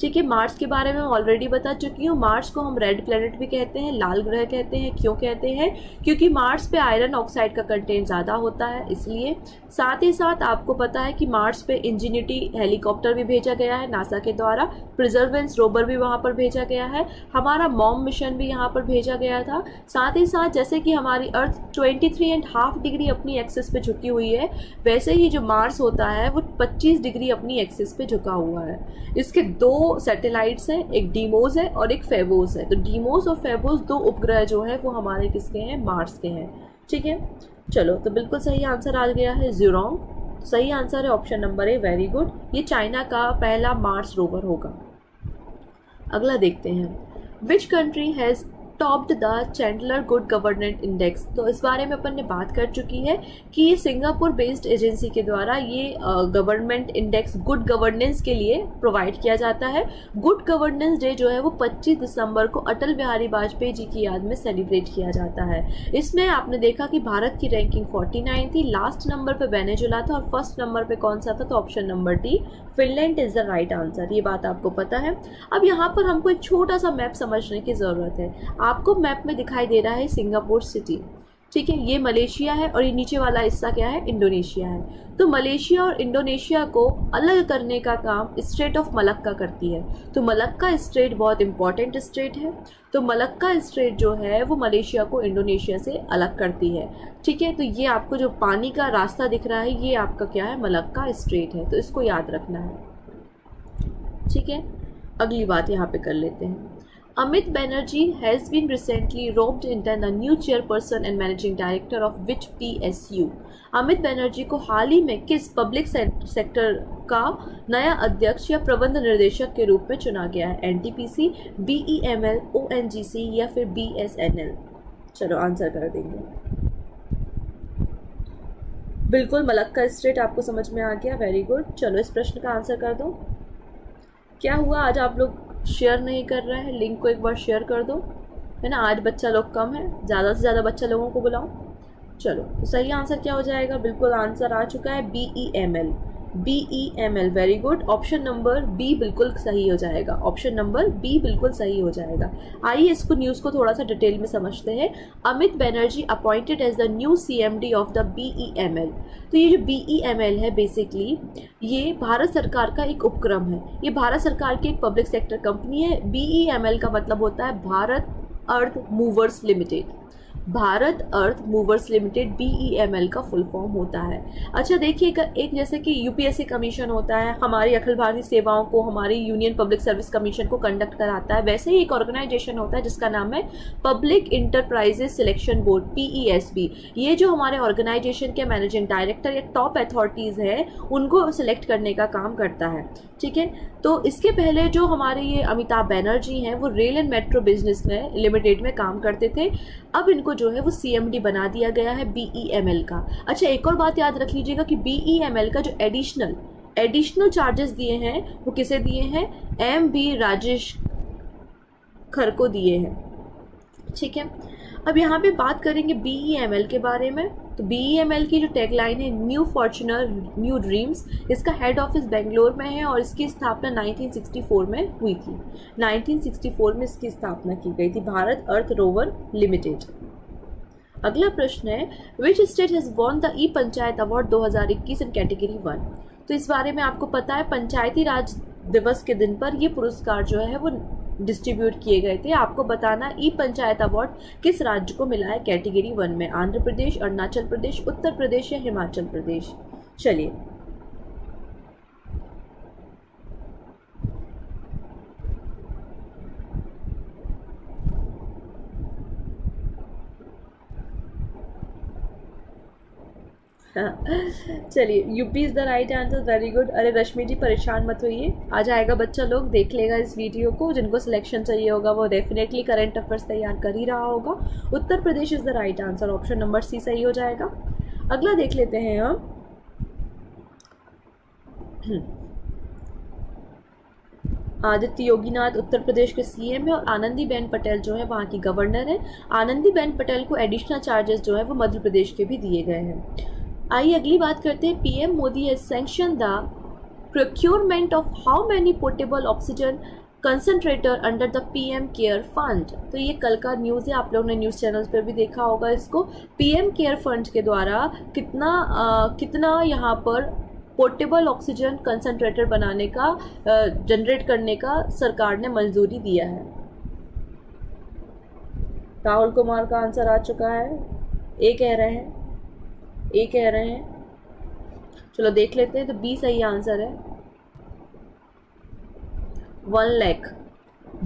ठीक है, मार्स के बारे में ऑलरेडी बता चुकी हूँ। मार्स को हम रेड प्लेनेट भी कहते हैं, लाल ग्रह कहते हैं। क्यों कहते हैं? क्योंकि मार्स पे आयरन ऑक्साइड का कंटेंट ज़्यादा होता है, इसलिए। साथ ही साथ आपको पता है कि मार्स पे इंजीनिटी हेलीकॉप्टर भी भेजा गया है नासा के द्वारा, प्रिजर्वेंस रोवर भी वहाँ पर भेजा गया है, हमारा मॉम मिशन भी यहाँ पर भेजा गया था। साथ ही साथ जैसे कि हमारी अर्थ 23.5 डिग्री अपनी एक्सिस पे झुकी हुई है, वैसे ही जो मार्स होता है वो 25 डिग्री अपनी एक्सिस पे झुका हुआ है। इसके दो सैटेलाइट्स हैं, एक डीमोस है और एक फेबोस है। तो डीमोस और फेबोस दो उपग्रह जो है वो हमारे किसके हैं? मार्स के हैं। ठीक है, चलो तो बिल्कुल सही आंसर आ गया है ज़ुरोंग। सही आंसर है option number A very good. ये चाइना का पहला मार्स रोवर होगा। अगला देखते हैं, which country has topped the Chandler good governance index? तो इस बारे में अपन ने बात कर चुकी है कि ये सिंगापुर बेस्ड एजेंसी के द्वारा ये गवर्नमेंट इंडेक्स गुड गवर्नेंस के लिए प्रोवाइड किया जाता है। गुड गवर्नेंस डे जो है वो 25 दिसंबर को अटल बिहारी वाजपेयी जी की याद में सेलिब्रेट किया जाता है। इसमें आपने देखा कि भारत की रैंकिंग 49 थी, लास्ट नंबर पर वेनेजुला था और फर्स्ट नंबर पर कौन सा था? तो option number D Finland is the right answer. ये बात आपको पता है। अब यहाँ पर हमको एक छोटा सा मैप समझने की ज़रूरत है। आपको मैप में दिखाई दे रहा है सिंगापुर सिटी, ठीक है, ये मलेशिया है और ये नीचे वाला हिस्सा क्या है, इंडोनेशिया है। तो मलेशिया और इंडोनेशिया को अलग करने का काम स्ट्रेट ऑफ मलक्का करती है। तो मलक्का स्ट्रेट बहुत इंपॉर्टेंट स्ट्रेट है। तो मलक्का स्ट्रेट जो है वो मलेशिया को इंडोनेशिया से अलग करती है। ठीक है, तो ये आपको जो पानी का रास्ता दिख रहा है ये आपका क्या है, मलक्का स्ट्रेट है। तो इसको याद रखना है। ठीक है, अगली बात यहाँ पे कर लेते हैं। Amit Banerjee has been recently roped into the new chairperson and managing director of which PSU? Amit Banerjee को हाल ही में किस पब्लिक सेक्टर का नया अध्यक्ष या प्रबंध निर्देशक के रूप में चुना गया है? NTPC, BEML, ONGC या फिर BSNL? चलो आंसर कर देंगे। बिल्कुल मलक्का स्ट्रेट आपको समझ में आ गया, वेरी गुड। चलो इस प्रश्न का आंसर कर दो। क्या हुआ आज आप लोग शेयर नहीं कर रहे हैं, लिंक को एक बार शेयर कर दो, है ना। आज बच्चा लोग कम है, ज़्यादा से ज़्यादा बच्चा लोगों को बुलाओ। चलो तो सही आंसर क्या हो जाएगा, बिल्कुल आंसर आ चुका है BEML, very good. Option number B बिल्कुल सही हो जाएगा, ऑप्शन नंबर बी बिल्कुल सही हो जाएगा। आइए इसको न्यूज़ को थोड़ा सा डिटेल में समझते हैं। Amit Banerjee appointed as the new CMD of the BEML। तो ये जो BEML है बेसिकली ये भारत सरकार का एक उपक्रम है, ये भारत सरकार की एक पब्लिक सेक्टर कंपनी है। BEML का मतलब होता है Bharat earth movers limited. Bharat earth movers limited BEML का फुल फॉर्म होता है। अच्छा देखिएगा, एक जैसे कि UPSC कमीशन होता है, हमारी अखिल भारतीय सेवाओं को, हमारी यूनियन पब्लिक सर्विस कमीशन को कंडक्ट कराता है, वैसे ही एक ऑर्गेनाइजेशन होता है जिसका नाम है public enterprises selection board PESB। ये जो हमारे ऑर्गेनाइजेशन के मैनेजिंग डायरेक्टर या टॉप अथॉरिटीज़ हैं उनको सिलेक्ट करने का काम करता है। ठीक है, तो इसके पहले जो हमारे ये अमिताभ बैनर्जी हैं वो रेल एंड मेट्रो बिजनेस में लिमिटेड में काम करते थे। अब इनको जो है वो CMD बना दिया गया है BEML का। अच्छा एक और बात याद रख लीजिएगा कि BEML का जो एडिशनल चार्जेस दिए हैं वो किसे दिए हैं, MB राजेश खर को दिए हैं। ठीक है, अब यहाँ पे बात करेंगे BEML के बारे में। तो BEML की जो टैगलाइन है न्यू फॉर्चुनर न्यू ड्रीम्स, इसका हेड ऑफिस बेंगलोर में है और इसकी स्थापना 1964 में हुई थी। 1964 में इसकी स्थापना की गई थी, भारत अर्थ रोवर लिमिटेड। अगला प्रश्न है which state has won the E panchayat award 2021 in category 1? तो इस बारे में आपको पता है पंचायती राज दिवस के दिन पर ये पुरस्कार जो है वो डिस्ट्रीब्यूट किए गए थे। आपको बताना ई पंचायत अवार्ड किस राज्य को मिला है कैटेगरी 1 में, आंध्र प्रदेश, अरुणाचल प्रदेश, उत्तर प्रदेश या हिमाचल प्रदेश? चलिए चलिए UP is the right answer, very good. अरे रश्मि जी परेशान मत होइए, आ जाएगा बच्चा लोग, देख लेगा इस वीडियो को। जिनको सिलेक्शन चाहिए होगा वो डेफिनेटली करंट अफेयर्स तैयार कर ही रहा होगा। Uttar Pradesh is the right answer, option number C सही हो जाएगा। अगला देख लेते हैं हम। आदित्य योगीनाथ उत्तर प्रदेश के CM है और आनंदीबेन पटेल जो है वहाँ की गवर्नर है। आनंदीबेन पटेल को एडिशनल चार्जेस जो है वो मध्य प्रदेश के भी दिए गए हैं। आइए अगली बात करते हैं। PM Modi has sanction the procurement of how many portable oxygen concentrator under the PM care fund. तो ये कल का न्यूज़ है, आप लोगों ने न्यूज़ चैनल्स पर भी देखा होगा इसको। PM केयर फंड के द्वारा कितना यहाँ पर पोर्टेबल ऑक्सीजन कंसनट्रेटर बनाने का, जनरेट करने का सरकार ने मंजूरी दिया है। राहुल कुमार का आंसर आ चुका है, ए कह रहे हैं, चलो देख लेते हैं। तो B सही आंसर है, 1 लाख।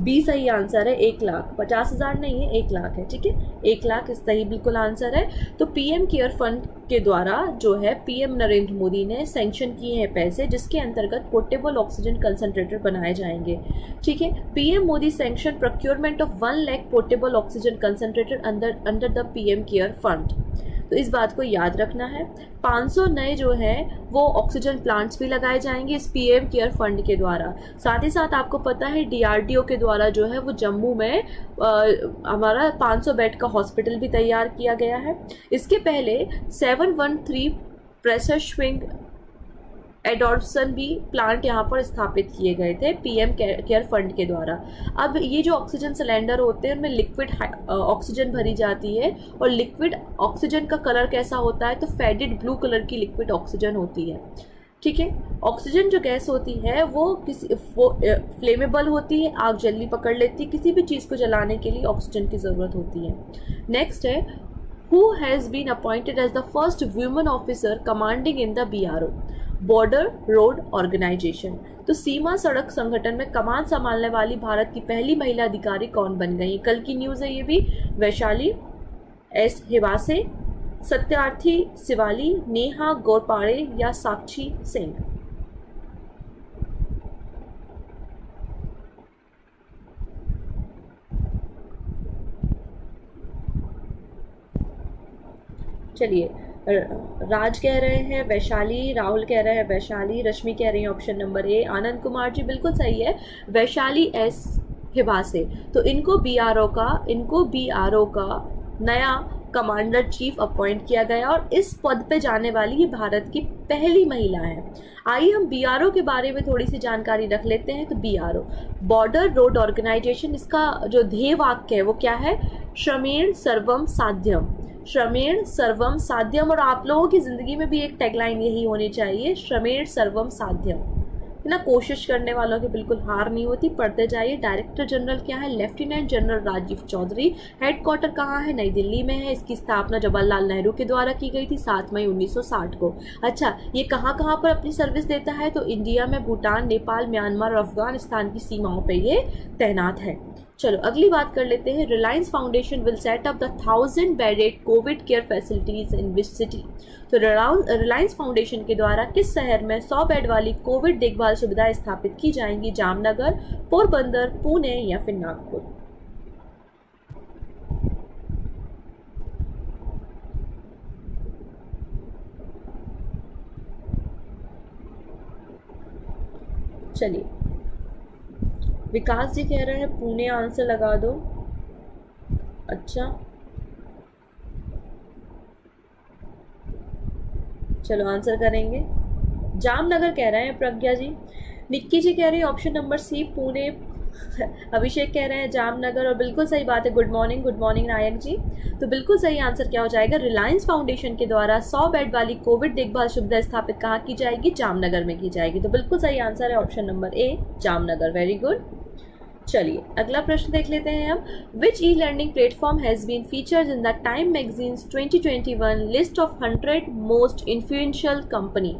B सही आंसर है, 1 लाख, 50,000 नहीं है, 1 लाख है। ठीक है, 1 लाख इस सही बिल्कुल आंसर है। तो PM केयर फंड के द्वारा जो है PM नरेंद्र मोदी ने सैंक्शन किए हैं पैसे, जिसके अंतर्गत पोर्टेबल ऑक्सीजन कंसनट्रेटर बनाए जाएंगे। ठीक है, PM Modi sanction procurement of 1 lakh portable oxygen concentrator under the PM care fund. तो इस बात को याद रखना है। 500 नए जो हैं वो ऑक्सीजन प्लांट्स भी लगाए जाएंगे इस PM केयर फंड के द्वारा। साथ ही साथ आपको पता है DRDO के द्वारा जो है वो जम्मू में हमारा 500 बेड का हॉस्पिटल भी तैयार किया गया है। इसके पहले 713 प्रेशर स्विंग एडॉप्शन भी प्लांट यहाँ पर स्थापित किए गए थे पीएम केयर फंड के द्वारा। अब ये जो ऑक्सीजन सिलेंडर होते हैं उनमें लिक्विड ऑक्सीजन भरी जाती है और लिक्विड ऑक्सीजन का कलर कैसा होता है तो फेडेड ब्लू कलर की लिक्विड ऑक्सीजन होती है, ठीक है। ऑक्सीजन जो गैस होती है वो फ्लेमेबल होती है, आग जल्दी पकड़ लेती है, किसी भी चीज़ को जलाने के लिए ऑक्सीजन की ज़रूरत होती है। नेक्स्ट है who has been appointed as the first women officer commanding in the BRO border road organisation. तो सीमा सड़क संगठन में कमान संभालने वाली भारत की पहली महिला अधिकारी कौन बन गई, कल की न्यूज़ है ये भी। वैशाली एस हिवासे, सत्यार्थी शिवाली, नेहा गौरपाड़े या साक्षी सिंह। चलिए, राज कह रहे हैं वैशाली, राहुल कह रहे हैं वैशाली, रश्मि कह रही है option number A. Anand Kumar ji बिल्कुल सही है वैशाली एस हिवासे। तो इनको बीआरओ का नया कमांडर चीफ अपॉइंट किया गया और इस पद पे जाने वाली ये भारत की पहली महिला है। आइए हम बीआरओ के बारे में थोड़ी सी जानकारी रख लेते हैं। तो बीआरओ बॉर्डर रोड ऑर्गेनाइजेशन, इसका जो ध्येय वाक्य है वो क्या है, श्रमेण सर्वम साध्यम, श्रमेण सर्वम साध्यम। और आप लोगों की जिंदगी में भी एक टैगलाइन यही होनी चाहिए, श्रमेण सर्वम साध्यम, है ना। कोशिश करने वालों की बिल्कुल हार नहीं होती, पढ़ते जाइए। डायरेक्टर जनरल क्या है, lieutenant general Rajiv Chaudhary. Headquarter कहाँ है, नई दिल्ली में है। इसकी स्थापना जवाहरलाल नेहरू के द्वारा की गई थी 7 मई 1960 को। अच्छा, ये कहाँ कहाँ पर अपनी सर्विस देता है, तो इंडिया में भूटान, नेपाल, म्यांमार और अफगानिस्तान की सीमाओं पर ये तैनात है। चलो अगली बात कर लेते हैं। Reliance foundation will set up the 1000 bedded covid care facilities in which city. तो रिलायंस फाउंडेशन के द्वारा किस शहर में 100 बेड वाली कोविड देखभाल सुविधाएं स्थापित की जाएंगी, जामनगर, पोरबंदर, पुणे या फिर नागपुर। चलिए, विकास जी कह रहे हैं पुणे, आंसर लगा दो। अच्छा चलो आंसर करेंगे, जामनगर कह रहे हैं प्रज्ञा जी। निक्की जी कह रही है option number C Pune. Abhishek कह रहे हैं जामनगर, और बिल्कुल सही बात है। Good morning Nayak ji. तो बिल्कुल सही आंसर क्या हो जाएगा, रिलायंस फाउंडेशन के द्वारा 100 बेड वाली कोविड देखभाल सुविधा स्थापित कहाँ की जाएगी, जामनगर में की जाएगी। तो बिल्कुल सही आंसर है option number A Jamnagar, very good. चलिए अगला प्रश्न देख लेते हैं हम। Which E learning platform has been featured in the time magazines 2021 list of 100 most influential company.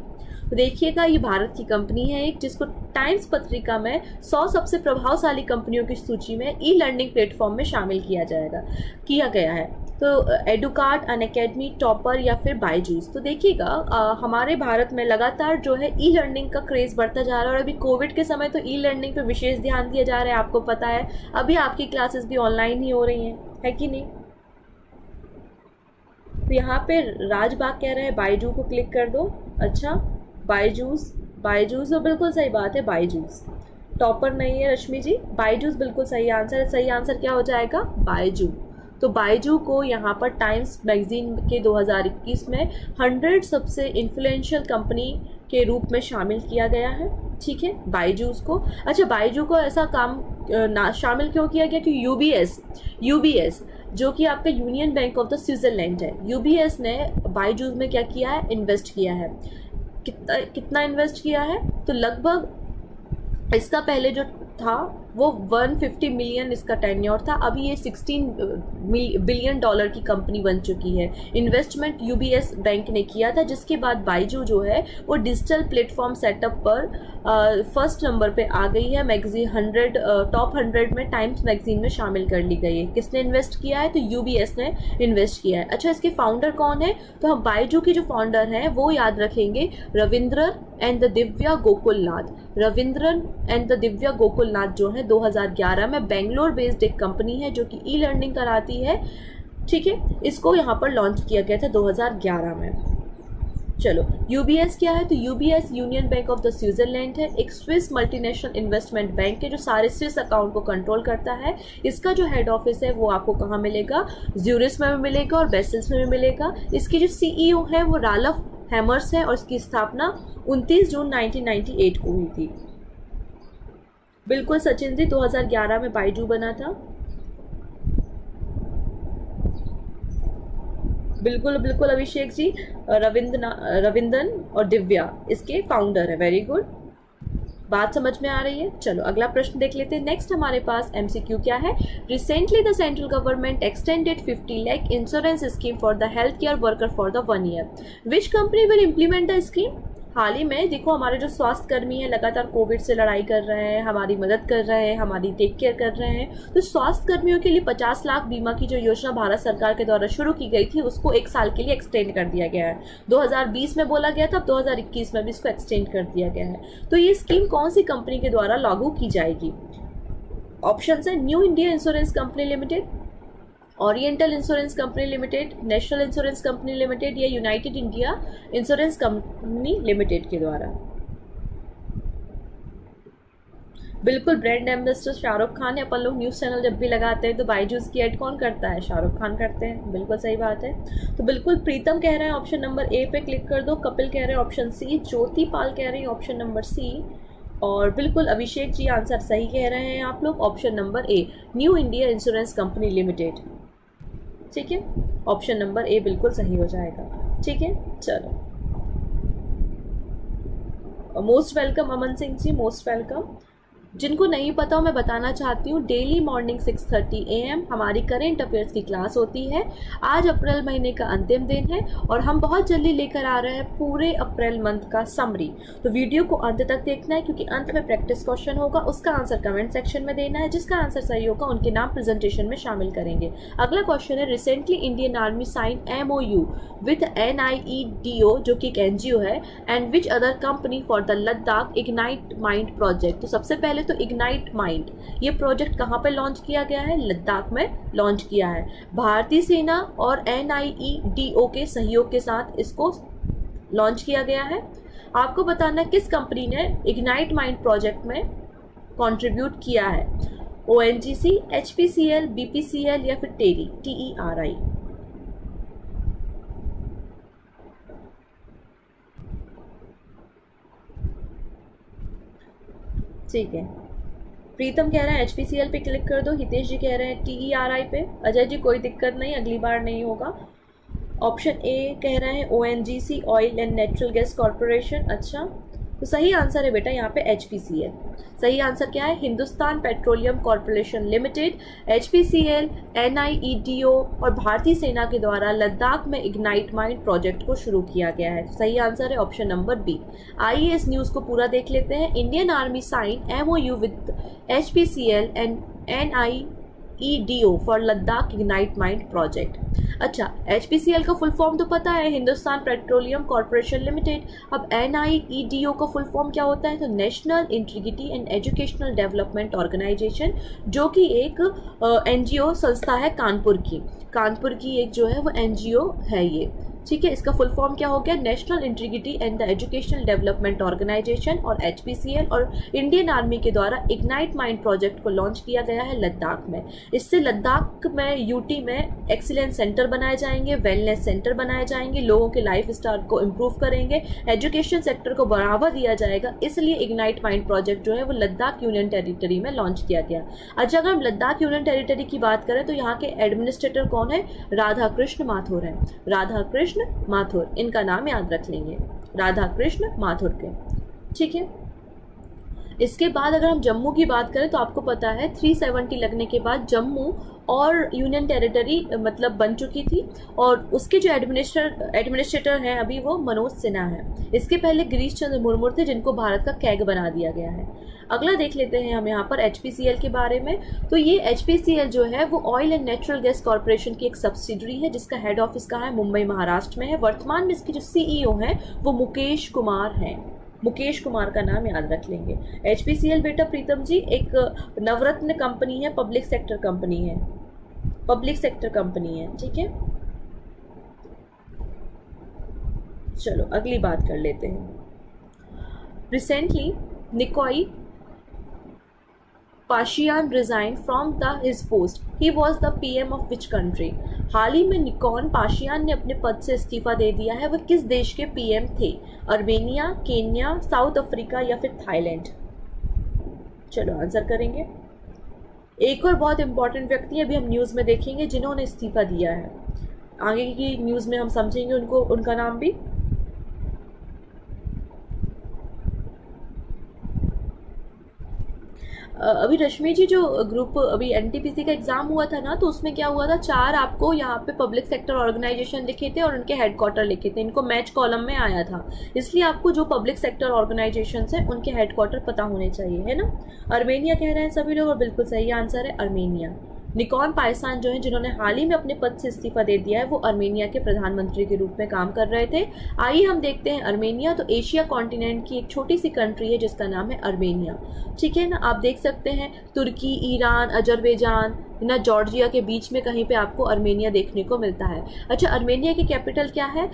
तो देखिएगा, ये भारत की कंपनी है एक, जिसको टाइम्स पत्रिका में 100 सबसे प्रभावशाली कंपनियों की सूची में ई लर्निंग प्लेटफॉर्म में शामिल किया गया है। तो एडुकार्ट, अनअकैडमी, टॉपर या फिर बायजूस। तो देखिएगा, हमारे भारत में लगातार जो है ई लर्निंग का क्रेज़ बढ़ता जा रहा है, और अभी कोविड के समय तो ई लर्निंग पर विशेष ध्यान दिया जा रहा है। आपको पता है अभी आपकी क्लासेस भी ऑनलाइन ही हो रही हैं, है कि नहीं। तो यहाँ पर राजबाग कह रहे हैं बायजू को क्लिक कर दो। अच्छा, बायजूस, और बिल्कुल सही बात है बायजूस। टॉपर नहीं है रश्मि जी, बायजूस बिल्कुल सही आंसर है। सही आंसर क्या हो जाएगा, बायजू। तो बायजू को यहाँ पर टाइम्स मैगजीन के 2021 में 100 सबसे इन्फ्लुएंशियल कंपनी के रूप में शामिल किया गया है, ठीक है, बायजूस को। अच्छा, बायजू को ऐसा काम ना शामिल क्यों किया गया, कि यूबीएस जो कि आपका union bank of the Switzerland है, यूबीएस ने बायजूस में क्या किया है, इन्वेस्ट किया है। कितना इन्वेस्ट किया है, तो लगभग इसका पहले जो था वो 150 मिलियन इसका टेन्योर था, अभी ये 16 बिलियन डॉलर की कंपनी बन चुकी है। इन्वेस्टमेंट यूबीएस बैंक ने किया था, जिसके बाद बायजू जो है वो डिजिटल प्लेटफॉर्म सेटअप पर फर्स्ट नंबर पे आ गई है, टॉप 100 में टाइम्स मैगजीन में शामिल कर ली गई है। किसने इन्वेस्ट किया है, तो यूबीएस ने इन्वेस्ट किया है। अच्छा, इसके फाउंडर कौन है, तो हम बायजू के जो फाउंडर हैं वो याद रखेंगे रविंद्रन एंड द दिव्या गोकुलनाथ, जो है 2011 में बेंगलोर बेस्ड एक कंपनी है जो कि ई लर्निंग कराती है, ठीक है। इसको यहाँ पर लॉन्च किया गया था 2011 में। चलो, यूबीएस क्या है, तो UBS union bank of the Switzerland है, एक स्विस मल्टीनेशनल इन्वेस्टमेंट बैंक है जो सारे स्विस अकाउंट को कंट्रोल करता है। इसका जो हेड ऑफिस है वो आपको कहाँ मिलेगा, ज्यूरिस में भी मिलेगा और बेसिल्स में भी मिलेगा। इसके जो सीईओ है वो राल्फ हैमर्स है और इसकी स्थापना 29 जून 1998 को हुई थी। बिल्कुल सचिन जी, 2011 में बायजू बना था। बिल्कुल बिल्कुल अभिषेक जी, रविंदन और दिव्या इसके फाउंडर है। वेरी गुड, बात समझ में आ रही है। चलो अगला प्रश्न देख लेते हैं। नेक्स्ट हमारे पास एमसीक्यू क्या है। Recently the central government extended 50 lakh insurance scheme for the health care worker for the 1 year. Which company will implement the scheme. हाल ही में देखो हमारे जो स्वास्थ्य कर्मी हैं लगातार कोविड से लड़ाई कर रहे हैं, हमारी मदद कर रहे हैं, हमारी टेक केयर कर रहे हैं, तो स्वास्थ्य कर्मियों के लिए 50 लाख बीमा की जो योजना भारत सरकार के द्वारा शुरू की गई थी उसको 1 साल के लिए एक्सटेंड कर दिया गया है। 2020 में बोला गया था, अब 2021 में भी इसको एक्सटेंड कर दिया गया है। तो ये स्कीम कौन सी कंपनी के द्वारा लागू की जाएगी। ऑप्शन है new India insurance company limited, oriental insurance company limited, national insurance company limited या united India insurance company limited के द्वारा। बिल्कुल, ब्रांड एम्बेसडर शाहरुख खान है। अपन लोग न्यूज़ चैनल जब भी लगाते हैं तो बायजूस की ऐड कौन करता है, शाहरुख खान करते हैं। बिल्कुल सही बात है। तो बिल्कुल प्रीतम कह रहे हैं ऑप्शन नंबर ए पे क्लिक कर दो, कपिल कह रहे हैं ऑप्शन सी, ज्योति पाल कह रही है ऑप्शन नंबर सी, और बिल्कुल अभिषेक जी आंसर सही कह रहे हैं आप लोग, option number A new India insurance company limited. ठीक है, ऑप्शन नंबर ए बिल्कुल सही हो जाएगा। ठीक है, चलो। Most welcome Aman Singh ji, most welcome. जिनको नहीं पता हो मैं बताना चाहती हूँ, डेली मॉर्निंग 6:30 AM हमारी करेंट अफेयर्स की क्लास होती है। आज अप्रैल महीने का अंतिम दिन है और हम बहुत जल्दी लेकर आ रहे हैं पूरे अप्रैल मंथ का समरी। तो वीडियो को अंत तक देखना है क्योंकि अंत में प्रैक्टिस क्वेश्चन होगा, उसका आंसर कमेंट सेक्शन में देना है। जिसका आंसर सही होगा उनके नाम प्रेजेंटेशन में शामिल करेंगे। अगला क्वेश्चन है recently Indian army sign MOU with NIEDO जो कि एक NGO है and which other company for the Ladakh ignite mind project. तो सबसे पहले तो इग्नाइट माइंड ये प्रोजेक्ट कहाँ पे लॉन्च किया गया है, लद्दाख में लॉन्च किया है। भारतीय सेना और NIEDO के सहयोग के साथ इसको लॉन्च किया गया है। आपको बताना किस कंपनी ने इग्नाइट माइंड प्रोजेक्ट में कंट्रीब्यूट किया है, ONGC, HPCL, BPCL या फिर टेरी TERI। ठीक है, प्रीतम कह रहे हैं HPCL पे क्लिक कर दो, हितेश जी कह रहे हैं TERI पे। अजय जी कोई दिक्कत नहीं, अगली बार नहीं होगा। ऑप्शन ए कह रहे हैं ONGC oil and natural gas corporation. अच्छा, तो सही आंसर है बेटा यहाँ पे HPCL। सही आंसर क्या है, Hindustan petroleum corporation limited, HPCL, NIEDO और भारतीय सेना के द्वारा लद्दाख में इग्नाइट माइंड प्रोजेक्ट को शुरू किया गया है। सही आंसर है ऑप्शन नंबर बी। आइए इस न्यूज़ को पूरा देख लेते हैं। Indian army sign MOU with HPCL and NIEDO for Ladakh ignite mind project. अच्छा, HPCL का फुल फॉर्म तो पता है, हिंदुस्तान पेट्रोलियम कॉरपोरेशन लिमिटेड। अब NIEDO का फुल फॉर्म क्या होता है, तो national integrity and educational development organisation, जो कि एक NGO संस्था है कानपुर की एक जो है वो NGO है ये। ठीक है, इसका फुल फॉर्म क्या हो गया, national integrity and the educational development organisation. और HPCL और इंडियन आर्मी के द्वारा इग्नाइट माइंड प्रोजेक्ट को लॉन्च किया गया है लद्दाख में। इससे लद्दाख में यूटी में एक्सीलेंस सेंटर बनाए जाएंगे, वेलनेस सेंटर बनाए जाएंगे, लोगों के लाइफ स्टाइल को इम्प्रूव करेंगे, एजुकेशन सेक्टर को बढ़ावा दिया जाएगा। इसलिए इग्नाइट माइंड प्रोजेक्ट जो है वो लद्दाख यूनियन टेरिटरी में लॉन्च किया गया। अच्छा, अगर हम लद्दाख यूनियन टेरिटरी की बात करें तो यहाँ के एडमिनिस्ट्रेटर कौन है, राधा कृष्ण माथुर। इनका नाम याद रख लेंगे, राधा कृष्ण माथुर के। ठीक है, इसके बाद अगर हम जम्मू की बात करें तो आपको पता है 370 लगने के बाद जम्मू और यूनियन टेरिटरी मतलब बन चुकी थी और उसके जो एडमिनिस्ट्रेटर हैं अभी वो मनोज सिन्हा है। इसके पहले गिरीश चंद्र मुर्मू थे जिनको भारत का कैग बना दिया गया है। अगला देख लेते हैं हम यहाँ पर HPCL के बारे में। तो ये HPCL जो है वो oil and natural gas corporation की एक सब्सिडरी है जिसका हेड ऑफिस कहाँ है, मुंबई महाराष्ट्र में है। वर्तमान में इसके जो CEO हैं वो मुकेश कुमार हैं। मुकेश कुमार का नाम याद रख लेंगे। HPCL बेटा प्रीतम जी एक नवरत्न कंपनी है, पब्लिक सेक्टर कंपनी है। ठीक है, चलो अगली बात कर लेते हैं। Recently Nikol Pashinyan resigned from his post. He was the PM of which country? हाल ही में निकॉन पाशियान ने अपने पद से इस्तीफा दे दिया है। वह किस देश के पीएम थे? आर्मेनिया, केन्या, साउथ अफ्रीका या फिर थाईलैंड? चलो आंसर करेंगे। एक और बहुत इंपॉर्टेंट व्यक्ति अभी हम न्यूज़ में देखेंगे जिन्होंने इस्तीफा दिया है। आगे की न्यूज़ में हम समझेंगे उनको, उनका नाम भी। अभी रश्मि जी, जो ग्रुप अभी एनटीपीसी का एग्ज़ाम हुआ था ना, तो उसमें क्या हुआ था, चार आपको यहाँ पे पब्लिक सेक्टर ऑर्गेनाइजेशन लिखे थे और उनके हेडक्वार्टर लिखे थे। इनको मैच कॉलम में आया था, इसलिए आपको जो पब्लिक सेक्टर ऑर्गेनाइजेशन है उनके हेडक्वार्टर पता होने चाहिए, है ना। आर्मेनिया कह रहे हैं सभी लोग और बिल्कुल सही आंसर है आर्मेनिया। निकॉन पायसान जो है, जिन्होंने हाल ही में अपने पद से इस्तीफा दे दिया है, वो आर्मेनिया के प्रधानमंत्री के रूप में काम कर रहे थे। आइए हम देखते हैं आर्मेनिया तो एशिया कॉन्टिनेंट की एक छोटी सी कंट्री है जिसका नाम है आर्मेनिया, ठीक है ना। आप देख सकते हैं तुर्की, ईरान, अजरबैजान ना, जॉर्जिया के बीच में कहीं पे आपको आर्मेनिया देखने को मिलता है। अच्छा, आर्मेनिया की कैपिटल क्या है?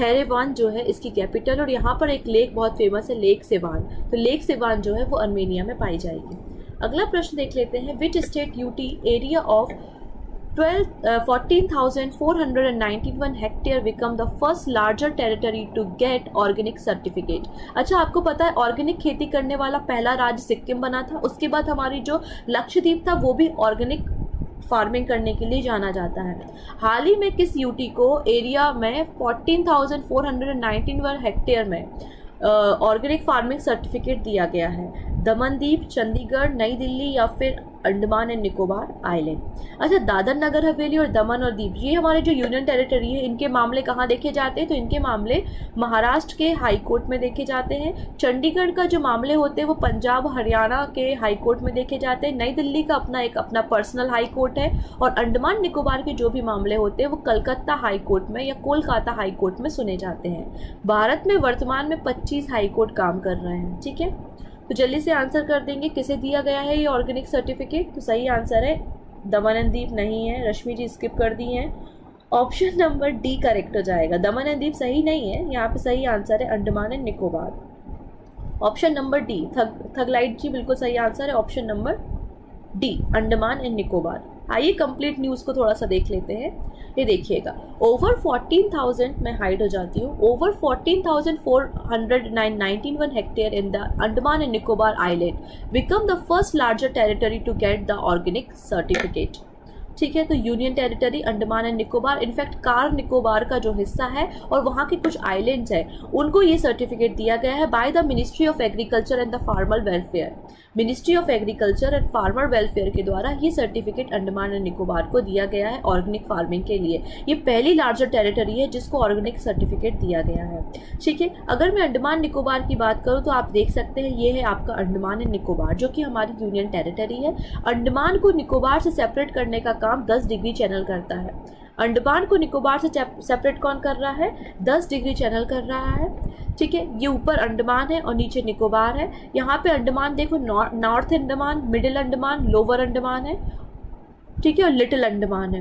हैरेवान जो है इसकी कैपिटल, और यहाँ पर एक लेक बहुत फेमस है, लेक सेवान। तो लेक सेवान जो है वो आर्मेनिया में पाई जाएगी। अगला प्रश्न देख लेते हैं। Which state UT area of 14,491 hectare become the first larger territory to get organic certificate. अच्छा, आपको पता है ऑर्गेनिक खेती करने वाला पहला राज्य सिक्किम बना था। उसके बाद हमारी जो लक्षद्वीप था वो भी ऑर्गेनिक फार्मिंग करने के लिए जाना जाता है। हाल ही में किस यूटी को एरिया में 14,491 हेक्टेयर में ऑर्गेनिक फार्मिंग सर्टिफिकेट दिया गया है? दमनदीप, चंडीगढ़, नई दिल्ली या फिर अंडमान एंड निकोबार आइलैंड? अच्छा, दादर नगर हवेली और दमन और दीप, ये हमारे जो यूनियन टेरिटरी है, इनके मामले कहाँ देखे जाते हैं? तो इनके मामले महाराष्ट्र के हाई कोर्ट में देखे जाते हैं। चंडीगढ़ का जो मामले होते हैं वो पंजाब, हरियाणा के हाई कोर्ट में देखे जाते हैं। नई दिल्ली का अपना एक अपना पर्सनल हाई कोर्ट है, और अंडमान निकोबार के जो भी मामले होते हैं वो कलकत्ता हाई कोर्ट में या कोलकाता हाई कोर्ट में सुने जाते हैं। भारत में वर्तमान में 25 हाई कोर्ट काम कर रहे हैं, ठीक है। तो जल्दी से आंसर कर देंगे, किसे दिया गया है ये ऑर्गेनिक सर्टिफिकेट? तो सही आंसर है दमन एंड दीप नहीं है, रश्मि जी स्किप कर दी हैं। ऑप्शन नंबर डी करेक्ट हो जाएगा, दमन एंड दीप सही नहीं है। यहाँ पे सही आंसर है Andaman and Nicobar, option number D. थगलाइट जी बिल्कुल सही आंसर है option number D, Andaman and Nicobar. आइए कंप्लीट न्यूज़ को थोड़ा सा देख लेते हैं। ये देखिएगा, ओवर 14,000, मैं हाइड हो जाती हूँ, over 14,491 hectare in the Andaman and Nicobar island become the first larger territory to get the organic certificate, ठीक है। तो union territory Andaman and Nicobar, in fact Car Nicobar का जो हिस्सा है और वहाँ के कुछ आइलैंड्स हैं, उनको ये सर्टिफिकेट दिया गया है by the ministry of agriculture and the farmer welfare. Ministry of agriculture and farmer welfare के द्वारा ये सर्टिफिकेट अंडमान एंड निकोबार को दिया गया है ऑर्गेनिक फार्मिंग के लिए। ये पहली लार्जर टेरिटरी है जिसको ऑर्गेनिक सर्टिफिकेट दिया गया है, ठीक है। अगर मैं अंडमान निकोबार की बात करूँ तो आप देख सकते हैं ये है आपका अंडमान एंड निकोबार, जो कि हमारी यूनियन टेरिटरी है। अंडमान को निकोबार से सेपरेट करने का 10 डिग्री चैनल करता है। अंडमान को निकोबार से सेपरेट कौन कर रहा है? 10 डिग्री चैनल कर रहा है, ठीक है। ये ऊपर अंडमान है और नीचे निकोबार है। यहाँ पे अंडमान देखो, north Andaman, middle Andaman, lower Andaman है, ठीक है, और लिटिल अंडमान है।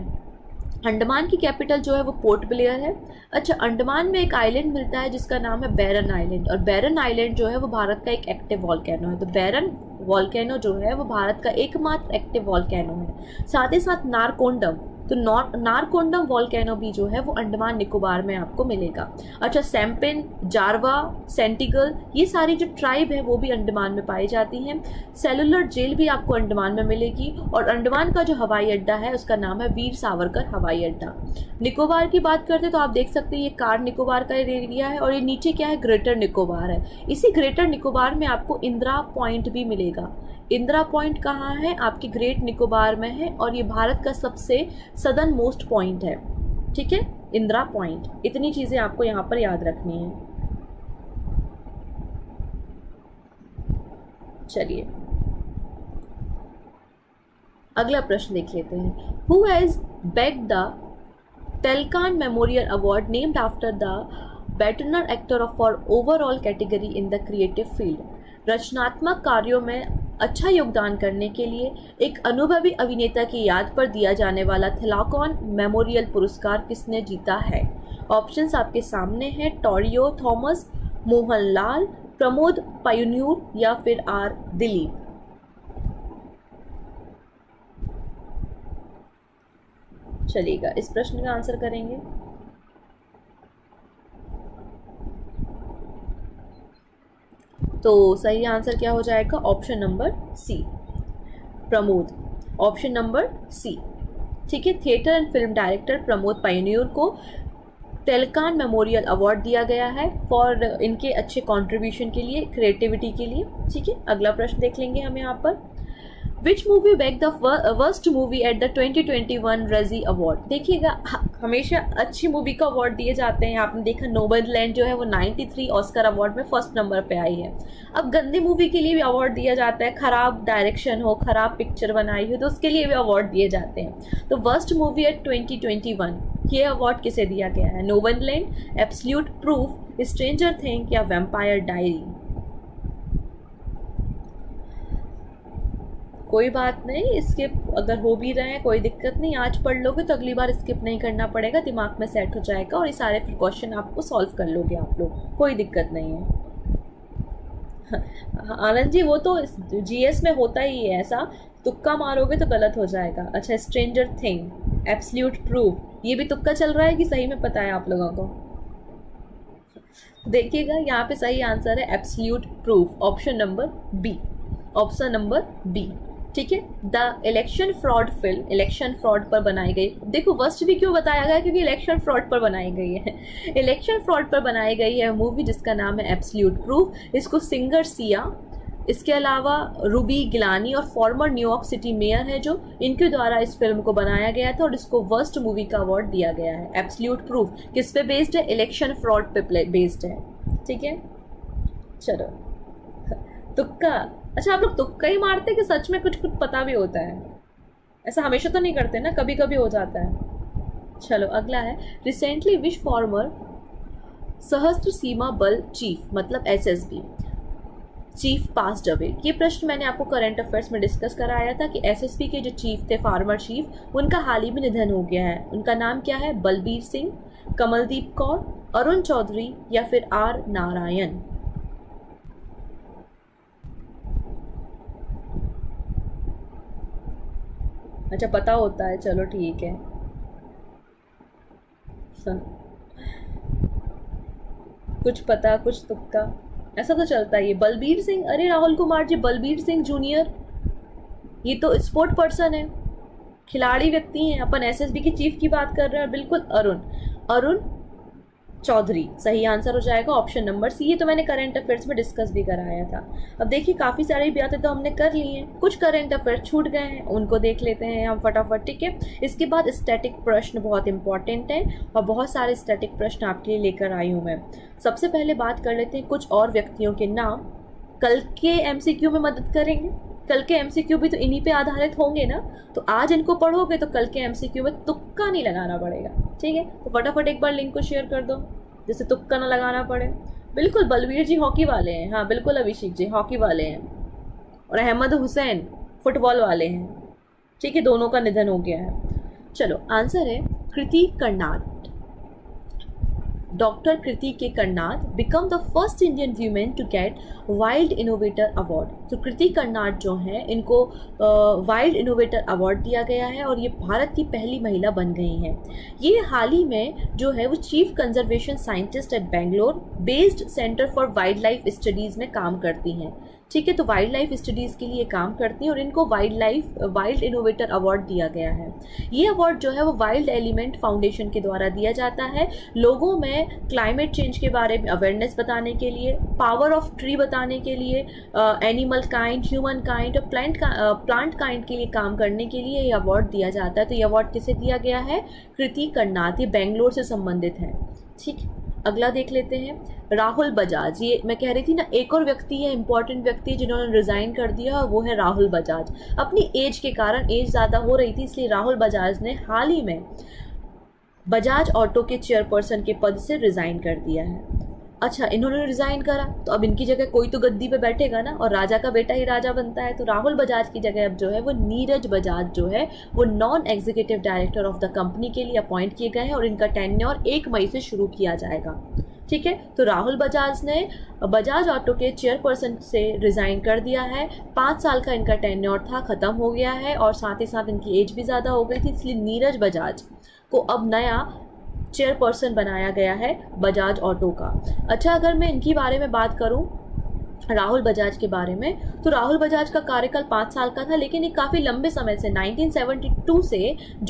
अंडमान की कैपिटल जो है वो पोर्ट ब्लेयर है। अच्छा, अंडमान में एक आइलैंड मिलता है जिसका नाम है बैरन आइलैंड, और बैरन आइलैंड जो है वो भारत का एक एक्टिव वॉल्केनो है। तो बैरन वॉल्केनो जो है वो भारत का एकमात्र एक्टिव वॉल्केनो है। साथ ही साथ नारकोंडम, तो नारकोंडम वॉल्केनो भी जो है वो अंडमान निकोबार में आपको मिलेगा। अच्छा, सैम्पिन, जारवा, सेंटिगल, ये सारी जो ट्राइब है वो भी अंडमान में पाई जाती हैं। सेलुलर जेल भी आपको अंडमान में मिलेगी, और अंडमान का जो हवाई अड्डा है उसका नाम है वीर सावरकर हवाई अड्डा। निकोबार की बात करते हैं तो आप देख सकते हैं ये कार निकोबार का एरिया है, और ये नीचे क्या है, ग्रेटर निकोबार है। इसी ग्रेटर निकोबार में आपको इंदिरा पॉइंट भी मिलेगा। इंदिरा पॉइंट कहाँ है? आपके ग्रेट निकोबार में है, और ये भारत का सबसे सदर्न मोस्ट पॉइंट है, ठीक है, इंदिरा पॉइंट। इतनी चीज़ें आपको यहाँ पर याद रखनी है। चलिए अगला प्रश्न देख लेते हैं। Who has bagged the तेलकान memorial award named after the बैटनर actor for overall category in the creative field? रचनात्मक कार्यों में अच्छा योगदान करने के लिए एक अनुभवी अभिनेता की याद पर दिया जाने वाला थेलकॉन मेमोरियल पुरस्कार किसने जीता है? ऑप्शंस आपके सामने हैं, टॉरियो थॉमस, मोहनलाल, प्रमोद पायन्यूर या फिर आर दिलीप। चलेगा। इस प्रश्न का आंसर करेंगे। तो सही आंसर क्या हो जाएगा? Option number C, Pramod, option number C. ठीक है। Theatre and film director Pramod Payyanur को तेलकान मेमोरियल अवार्ड दिया गया है फॉर इनके अच्छे कंट्रीब्यूशन के लिए, क्रिएटिविटी के लिए। ठीक है, अगला प्रश्न देख लेंगे हम यहाँ पर। Which movie back the worst movie at the 2021 Razzie award. देखिएगा, हमेशा अच्छी मूवी का अवार्ड दिए जाते हैं। आपने देखा नोबेलैंड जो है वो 93 ऑस्कर अवार्ड में फर्स्ट नंबर पे आई है। अब गंदी मूवी के लिए भी अवार्ड दिया जाता है, खराब डायरेक्शन हो, खराब पिक्चर बनाई हो तो उसके लिए भी अवार्ड दिए जाते हैं। तो वर्स्ट मूवी एट 2021 ये अवार्ड किसे दिया गया है? Nomadland, absolute proof, stranger thing या वैम्पायर डायरी। कोई बात नहीं, स्किप अगर हो भी रहे हैं कोई दिक्कत नहीं, आज पढ़ लोगे तो अगली बार स्किप नहीं करना पड़ेगा, दिमाग में सेट हो जाएगा और ये सारे क्वेश्चन आपको सॉल्व कर लोगे आप लोग, कोई दिक्कत नहीं है। आनंद जी वो तो जीएस में होता ही है ऐसा, तुक्का मारोगे तो गलत हो जाएगा। अच्छा, स्ट्रेंजर थिंग, एब्सल्यूट प्रूफ, ये भी तुक्का चल रहा है कि सही में पता है आप लोगों को? देखिएगा यहाँ पे सही आंसर है absolute proof, option number B, option number B. ठीक है। The election fraud film, election fraud पर बनाई गई। देखो वर्स्ट भी क्यों बताया गया? क्योंकि इलेक्शन फ्रॉड पर बनाई गई है, इलेक्शन फ्रॉड पर बनाई गई है मूवी जिसका नाम है एब्सल्यूट प्रूफ। इसको सिंगर सिया, इसके अलावा रूबी गिलानी और फॉर्मर न्यूयॉर्क सिटी मेयर है जो, इनके द्वारा इस फिल्म को बनाया गया था और इसको वर्स्ट मूवी का अवार्ड दिया गया है। एब्सल्यूट प्रूफ किस पे बेस्ड है? इलेक्शन फ्रॉड पे बेस्ड है। ठीक है, चलो तुक्का। अच्छा, आप लोग तुक्का ही मारते हैं कि सच में कुछ कुछ पता भी होता है? ऐसा हमेशा तो नहीं करते ना, कभी कभी हो जाता है। चलो अगला है, रिसेंटली विश फॉर्मर सहस्त्र सीमा बल चीफ मतलब एसएसबी चीफ पास्ड अवे। ये प्रश्न मैंने आपको करंट अफेयर्स में डिस्कस कराया था कि एसएसबी के जो चीफ थे, फार्मर चीफ, उनका हाल ही में निधन हो गया है। उनका नाम क्या है? बलबीर सिंह, कमलदीप कौर, अरुण चौधरी या फिर आर नारायण। अच्छा, पता होता है, चलो ठीक है। कुछ पता कुछ तुक्का, ऐसा तो चलता ही है। बलबीर सिंह, अरे राहुल कुमार जी, बलबीर सिंह जूनियर, ये तो स्पोर्ट पर्सन है, खिलाड़ी व्यक्ति हैं। अपन एसएसबी के चीफ की बात कर रहे हैं। बिल्कुल अरुण चौधरी सही आंसर हो जाएगा, ऑप्शन नंबर सी। ये तो मैंने करंट अफेयर्स में डिस्कस भी कराया था। अब देखिए, काफ़ी सारी बातें तो हमने कर ली हैं, कुछ करंट अफेयर छूट गए हैं, उनको देख लेते हैं हम फटाफट। ठीक है, इसके बाद स्टैटिक प्रश्न बहुत इंपॉर्टेंट हैं और बहुत सारे स्टैटिक प्रश्न आपके लिए लेकर आई हूँ मैं। सबसे पहले बात कर लेते हैं कुछ और व्यक्तियों के नाम, कल के MCQ में मदद करेंगे। कल के MCQ भी तो इन्हीं पे आधारित होंगे ना, तो आज इनको पढ़ोगे तो कल के MCQ में तुक्का नहीं लगाना पड़ेगा। ठीक है, तो फटाफट एक बार लिंक को शेयर कर दो जिससे तुक्का ना लगाना पड़े। बिल्कुल बलवीर जी हॉकी वाले हैं, हाँ बिल्कुल अभिषेक जी हॉकी वाले हैं, और अहमद हुसैन फुटबॉल वाले हैं। ठीक है, दोनों का निधन हो गया है। चलो आंसर है कृति Karnad. Doctor Kriti K Karnad become the first Indian women to get wild innovator award. तो कृति कर्नाड जो हैं इनको वाइल्ड इनोवेटर अवार्ड दिया गया है और ये भारत की पहली महिला बन गई हैं। ये हाल ही में जो है वो chief conservation scientist at Bangalore based centre for wildlife studies में काम करती हैं। ठीक है, तो वाइल्ड लाइफ स्टडीज़ के लिए काम करती हैं और इनको वाइल्ड इनोवेटर अवार्ड दिया गया है। ये अवार्ड जो है वो वाइल्ड एलिमेंट फाउंडेशन के द्वारा दिया जाता है, लोगों में क्लाइमेट चेंज के बारे में अवेयरनेस बताने के लिए, पावर ऑफ ट्री बताने के लिए, एनिमल काइंड, ह्यूमन काइंड और प्लांट काइंड के लिए काम करने के लिए ये अवार्ड दिया जाता है। तो ये अवार्ड किसे दिया गया है? कृति कर्नाड, ये बेंगलोर से संबंधित है। ठीक, अगला देख लेते हैं, राहुल बजाज। ये मैं कह रही थी ना, एक और व्यक्ति है, इंपॉर्टेंट व्यक्ति है जिन्होंने रिज़ाइन कर दिया, और वो है राहुल बजाज। अपनी एज के कारण, एज ज़्यादा हो रही थी इसलिए राहुल बजाज ने हाल ही में बजाज ऑटो के चेयरपर्सन के पद से रिज़ाइन कर दिया है। अच्छा, इन्होंने रिज़ाइन करा तो अब इनकी जगह कोई तो गद्दी पे बैठेगा ना, और राजा का बेटा ही राजा बनता है। तो राहुल बजाज की जगह अब जो है वो नीरज बजाज जो है वो non executive director of the company के लिए अपॉइंट किए गए हैं और इनका टेन्योर 1 मई से शुरू किया जाएगा। ठीक है। तो राहुल बजाज ने बजाज ऑटो के चेयरपर्सन से रिज़ाइन कर दिया है। 5 साल का इनका टेन्योर था, ख़त्म हो गया है और साथ ही साथ इनकी एज भी ज़्यादा हो गई थी, इसलिए नीरज बजाज को अब नया चेयरपर्सन बनाया गया है बजाज ऑटो का। अच्छा, अगर मैं इनके बारे में बात करूं, राहुल बजाज के बारे में, तो राहुल बजाज का कार्यकाल 5 साल का था, लेकिन ये काफ़ी लंबे समय से 1972 से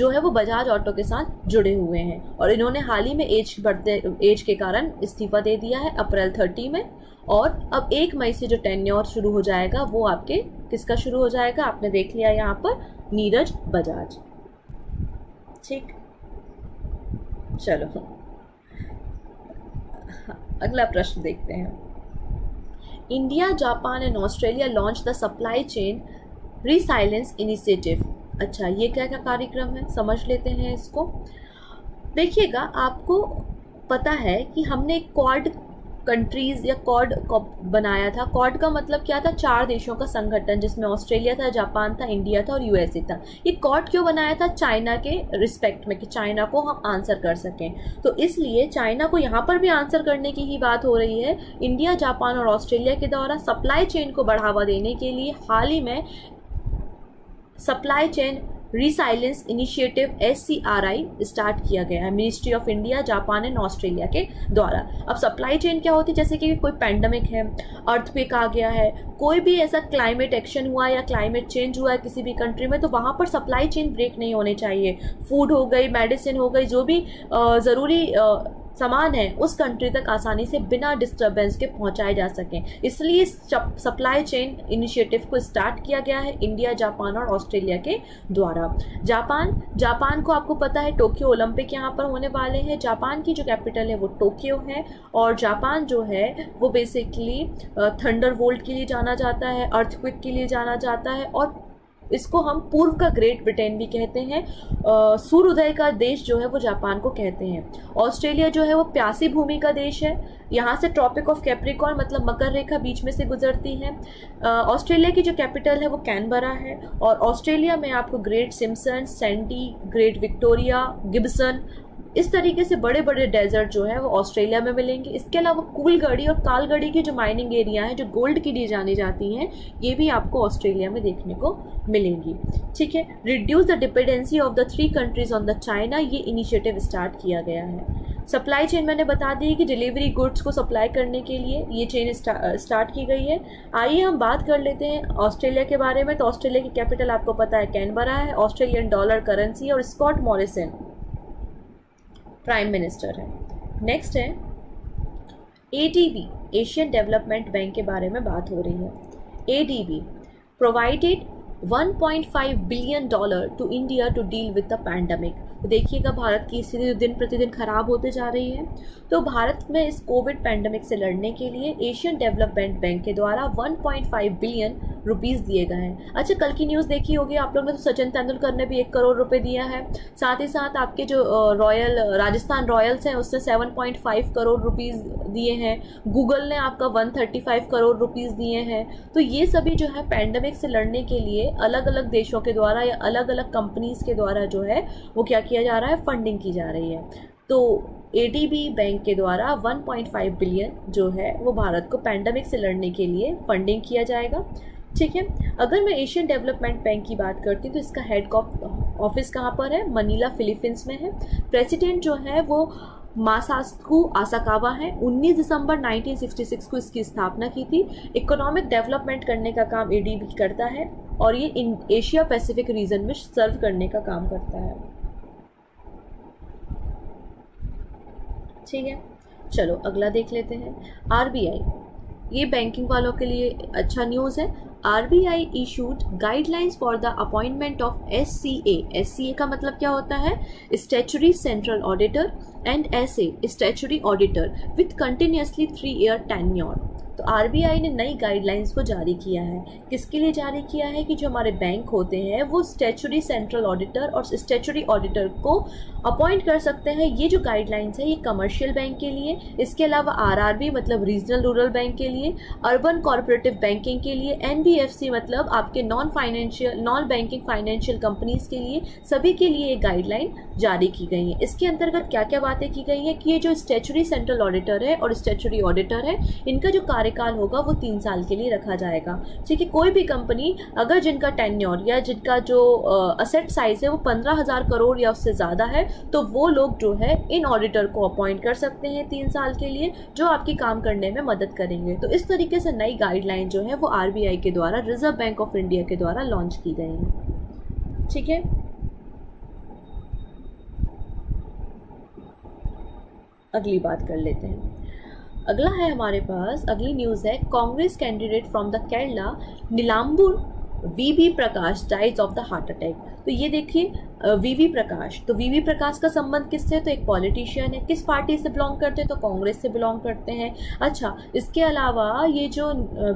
जो है वो बजाज ऑटो के साथ जुड़े हुए हैं और इन्होंने हाल ही में एज के कारण इस्तीफा दे दिया है अप्रैल 30 में। और अब 1 मई से जो टेन्योर शुरू हो जाएगा वो आपके किसका शुरू हो जाएगा, आपने देख लिया यहाँ पर, नीरज बजाज। ठीक, चलो अगला प्रश्न देखते हैं। India, Japan and Australia launch the supply chain resilience initiative. अच्छा, ये क्या क्या कार्यक्रम है, समझ लेते हैं इसको। देखिएगा, आपको पता है कि हमने एक क्वाड कंट्रीज़ या क्वाड बनाया था। क्वाड का मतलब क्या था, 4 देशों का संगठन, जिसमें ऑस्ट्रेलिया था, जापान था, इंडिया था और यूएसए था। ये क्वाड क्यों बनाया था, चाइना के रिस्पेक्ट में, कि चाइना को हम आंसर कर सकें। तो इसलिए चाइना को यहाँ पर भी आंसर करने की ही बात हो रही है। इंडिया, जापान और ऑस्ट्रेलिया के द्वारा सप्लाई चेन को बढ़ावा देने के लिए हाल ही में supply chain resilience initiative SCRI start किया गया है, ministry of India, Japan and Australia के द्वारा। अब सप्लाई चेन क्या होती है, जैसे कि कोई पैंडमिक है, अर्थक्वेक आ गया है, कोई भी ऐसा क्लाइमेट एक्शन हुआ या क्लाइमेट चेंज हुआ है किसी भी कंट्री में, तो वहाँ पर सप्लाई चेन ब्रेक नहीं होने चाहिए। फूड हो गई, मेडिसिन हो गई, जो भी ज़रूरी सामान है उस कंट्री तक आसानी से बिना डिस्टर्बेंस के पहुंचाए जा सकें, इसलिए सप्लाई चेन इनिशिएटिव को स्टार्ट किया गया है इंडिया, जापान और ऑस्ट्रेलिया के द्वारा। जापान को आपको पता है टोक्यो ओलंपिक यहाँ पर होने वाले हैं। जापान की जो कैपिटल है वो टोक्यो है और जापान जो है वो बेसिकली थंडरबोल्ट के लिए जाना जाता है, अर्थक्वेक के लिए जाना जाता है और इसको हम पूर्व का ग्रेट ब्रिटेन भी कहते हैं। सूर्योदय का देश जो है वो जापान को कहते हैं। ऑस्ट्रेलिया जो है वो प्यासी भूमि का देश है, यहाँ से ट्रॉपिक ऑफ कैप्रिकॉर्न मतलब मकर रेखा बीच में से गुजरती है। ऑस्ट्रेलिया की जो कैपिटल है वो कैनबरा है और ऑस्ट्रेलिया में आपको great Simpson, Sandy, great Victoria, Gibson, इस तरीके से बड़े बड़े डेजर्ट जो है वो ऑस्ट्रेलिया में मिलेंगे। इसके अलावा कूलगढ़ी और कालगढ़ी की जो माइनिंग एरिया है जो गोल्ड के लिए जानी जाती हैं, ये भी आपको ऑस्ट्रेलिया में देखने को मिलेंगी। ठीक है, reduce the dependency of the 3 countries on the China, ये इनिशिएटिव स्टार्ट किया गया है। सप्लाई चेन मैंने बता दी है कि डिलीवरी गुड्स को सप्लाई करने के लिए ये चेन स्टार्ट की गई है। आइए हम बात कर लेते हैं ऑस्ट्रेलिया के बारे में। तो ऑस्ट्रेलिया की कैपिटल आपको पता है कैनबरा है, ऑस्ट्रेलियन डॉलर करेंसी और स्कॉट मॉरिसन प्राइम मिनिस्टर है। नेक्स्ट है ADB, एशियन डेवलपमेंट बैंक के बारे में बात हो रही है। ADB provided $1.5 billion to India to deal with the pandemic. देखिएगा, भारत की स्थिति दिन प्रतिदिन खराब होते जा रही है, तो भारत में इस कोविड पैंडमिक से लड़ने के लिए एशियन डेवलपमेंट बैंक के द्वारा 1.5 बिलियन रुपीस दिए गए हैं। अच्छा, कल की न्यूज़ देखी होगी आप लोगों ने, तो सचिन तेंदुलकर ने भी 1 करोड़ रुपए दिया है। साथ ही साथ आपके जो राजस्थान रॉयल्स हैं उसने 7.5 करोड़ रुपीज़ दिए हैं, गूगल ने आपका 135 करोड़ रुपीज़ दिए हैं। तो ये सभी जो है पैंडमिक से लड़ने के लिए अलग अलग देशों के द्वारा या अलग अलग कंपनीज़ के द्वारा जो है वो क्या किया जा रहा है, फंडिंग की जा रही है। तो ADB बैंक के द्वारा 1.5 बिलियन जो है वो भारत को पैंडमिक से लड़ने के लिए फंडिंग किया जाएगा। ठीक है, अगर मैं एशियन डेवलपमेंट बैंक की बात करती हूँ तो इसका हेड ऑफिस कहाँ पर है, मनीला फिलीपींस में है। प्रेसिडेंट जो है वो मासात्सुको आसाकावा हैं। 19 दिसंबर 1966 को इसकी स्थापना की थी। इकोनॉमिक डेवलपमेंट करने का काम ADB करता है और ये एशिया पैसिफिक रीजन में सर्व करने का काम करता है। ठीक है, चलो अगला देख लेते हैं। RBI, ये बैंकिंग वालों के लिए अच्छा न्यूज़ है। RBI issued guidelines for the appointment of SCA। SCA का मतलब क्या होता है, statutory central auditor and SA statutory auditor with continuously 3 year tenure. तो आरबीआई ने नई गाइडलाइंस को जारी किया है। किसके लिए जारी किया है कि जो हमारे बैंक होते हैं वो स्टैट्यूटरी सेंट्रल ऑडिटर और स्टैट्यूटरी ऑडिटर को अपॉइंट कर सकते हैं। ये जो गाइडलाइंस है ये कमर्शियल बैंक के लिए, इसके अलावा आरआरबी मतलब रीजनल रूरल बैंक के लिए, अर्बन कॉर्पोरेटिव बैंकिंग के लिए, एनबीएफसी मतलब आपके नॉन बैंकिंग फाइनेंशियल कंपनीज के लिए, सभी के लिए ये गाइडलाइन जारी की गई है। इसके अंतर्गत क्या क्या बातें की गई हैं कि ये जो स्टैट्यूटरी सेंट्रल ऑडिटर है और स्टैट्यूटरी ऑडिटर है इनका जो कार्यकाल होगा वो 3 साल के लिए रखा जाएगा। ठीक है, कोई भी कंपनी अगर जिनका टेन्योर या जिनका जो असेट साइज है वो 15,000 करोड़ या उससे ज़्यादा है तो वो लोग जो है इन ऑडिटर को अपॉइंट कर सकते हैं 3 साल के लिए, जो आपके काम करने में मदद करेंगे। तो इस तरीके से नई गाइडलाइन जो है वो आरबीआई के द्वारा, रिजर्व बैंक ऑफ इंडिया के द्वारा लॉन्च की गई है। ठीक है, अगली बात कर लेते हैं। अगला है हमारे पास, अगली न्यूज़ है Congress candidate from the Kerala Nilambur VV Prakash dies of the heart attack. तो ये देखिए वीवी प्रकाश, तो वीवी प्रकाश का संबंध किससे, तो एक पॉलिटिशियन है। किस पार्टी से बिलोंग करते हैं, तो कांग्रेस से बिलोंग करते हैं। अच्छा, इसके अलावा ये जो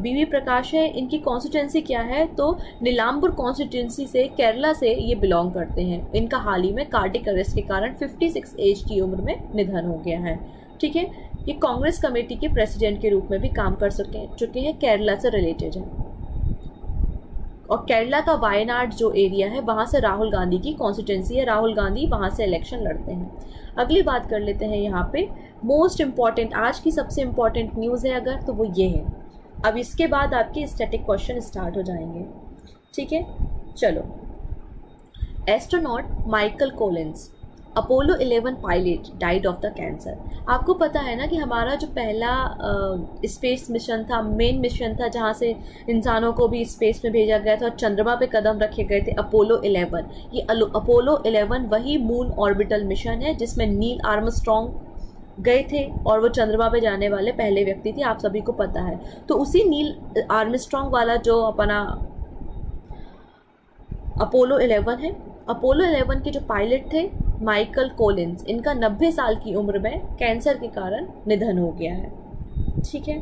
वीवी प्रकाश है इनकी कॉन्स्टिट्यूंसी क्या है, तो नीलांबूर कॉन्स्टिट्यूंसी से, केरला से ये बिलोंग करते हैं। इनका हाल ही में कार्डियक अरेस्ट के कारण 56 एज की उम्र में निधन हो गया है। ठीक है, ये कांग्रेस कमेटी के प्रेसिडेंट के रूप में भी काम कर चुके हैं, केरला से रिलेटेड है। और केरला का वायनाड जो एरिया है वहाँ से राहुल गांधी की कॉन्स्टिट्यूंसी है, राहुल गांधी वहाँ से इलेक्शन लड़ते हैं। अगली बात कर लेते हैं यहाँ पे, मोस्ट इम्पॉर्टेंट, आज की सबसे इम्पॉर्टेंट न्यूज़ है अगर, तो वो ये है। अब इसके बाद आपके स्टैटिक क्वेश्चन स्टार्ट हो जाएंगे। ठीक है, चलो। Astronaut Michael Collins, Apollo 11 pilot, died of the cancer. आपको पता है ना कि हमारा जो पहला स्पेस मिशन था, मेन मिशन था, जहाँ से इंसानों को भी स्पेस में भेजा गया था और चंद्रमा पे कदम रखे गए थे, अपोलो 11। ये अपोलो 11 वही मून ऑर्बिटल मिशन है जिसमें नील आर्मस्ट्रॉन्ग गए थे और वो चंद्रमा पे जाने वाले पहले व्यक्ति थे, आप सभी को पता है। तो उसी नील आर्मस्ट्रॉन्ग वाला जो अपना अपोलो 11 है, अपोलो 11 के जो पायलट थे माइकल कोलिंस, इनका 90 साल की उम्र में कैंसर के कारण निधन हो गया है। ठीक है,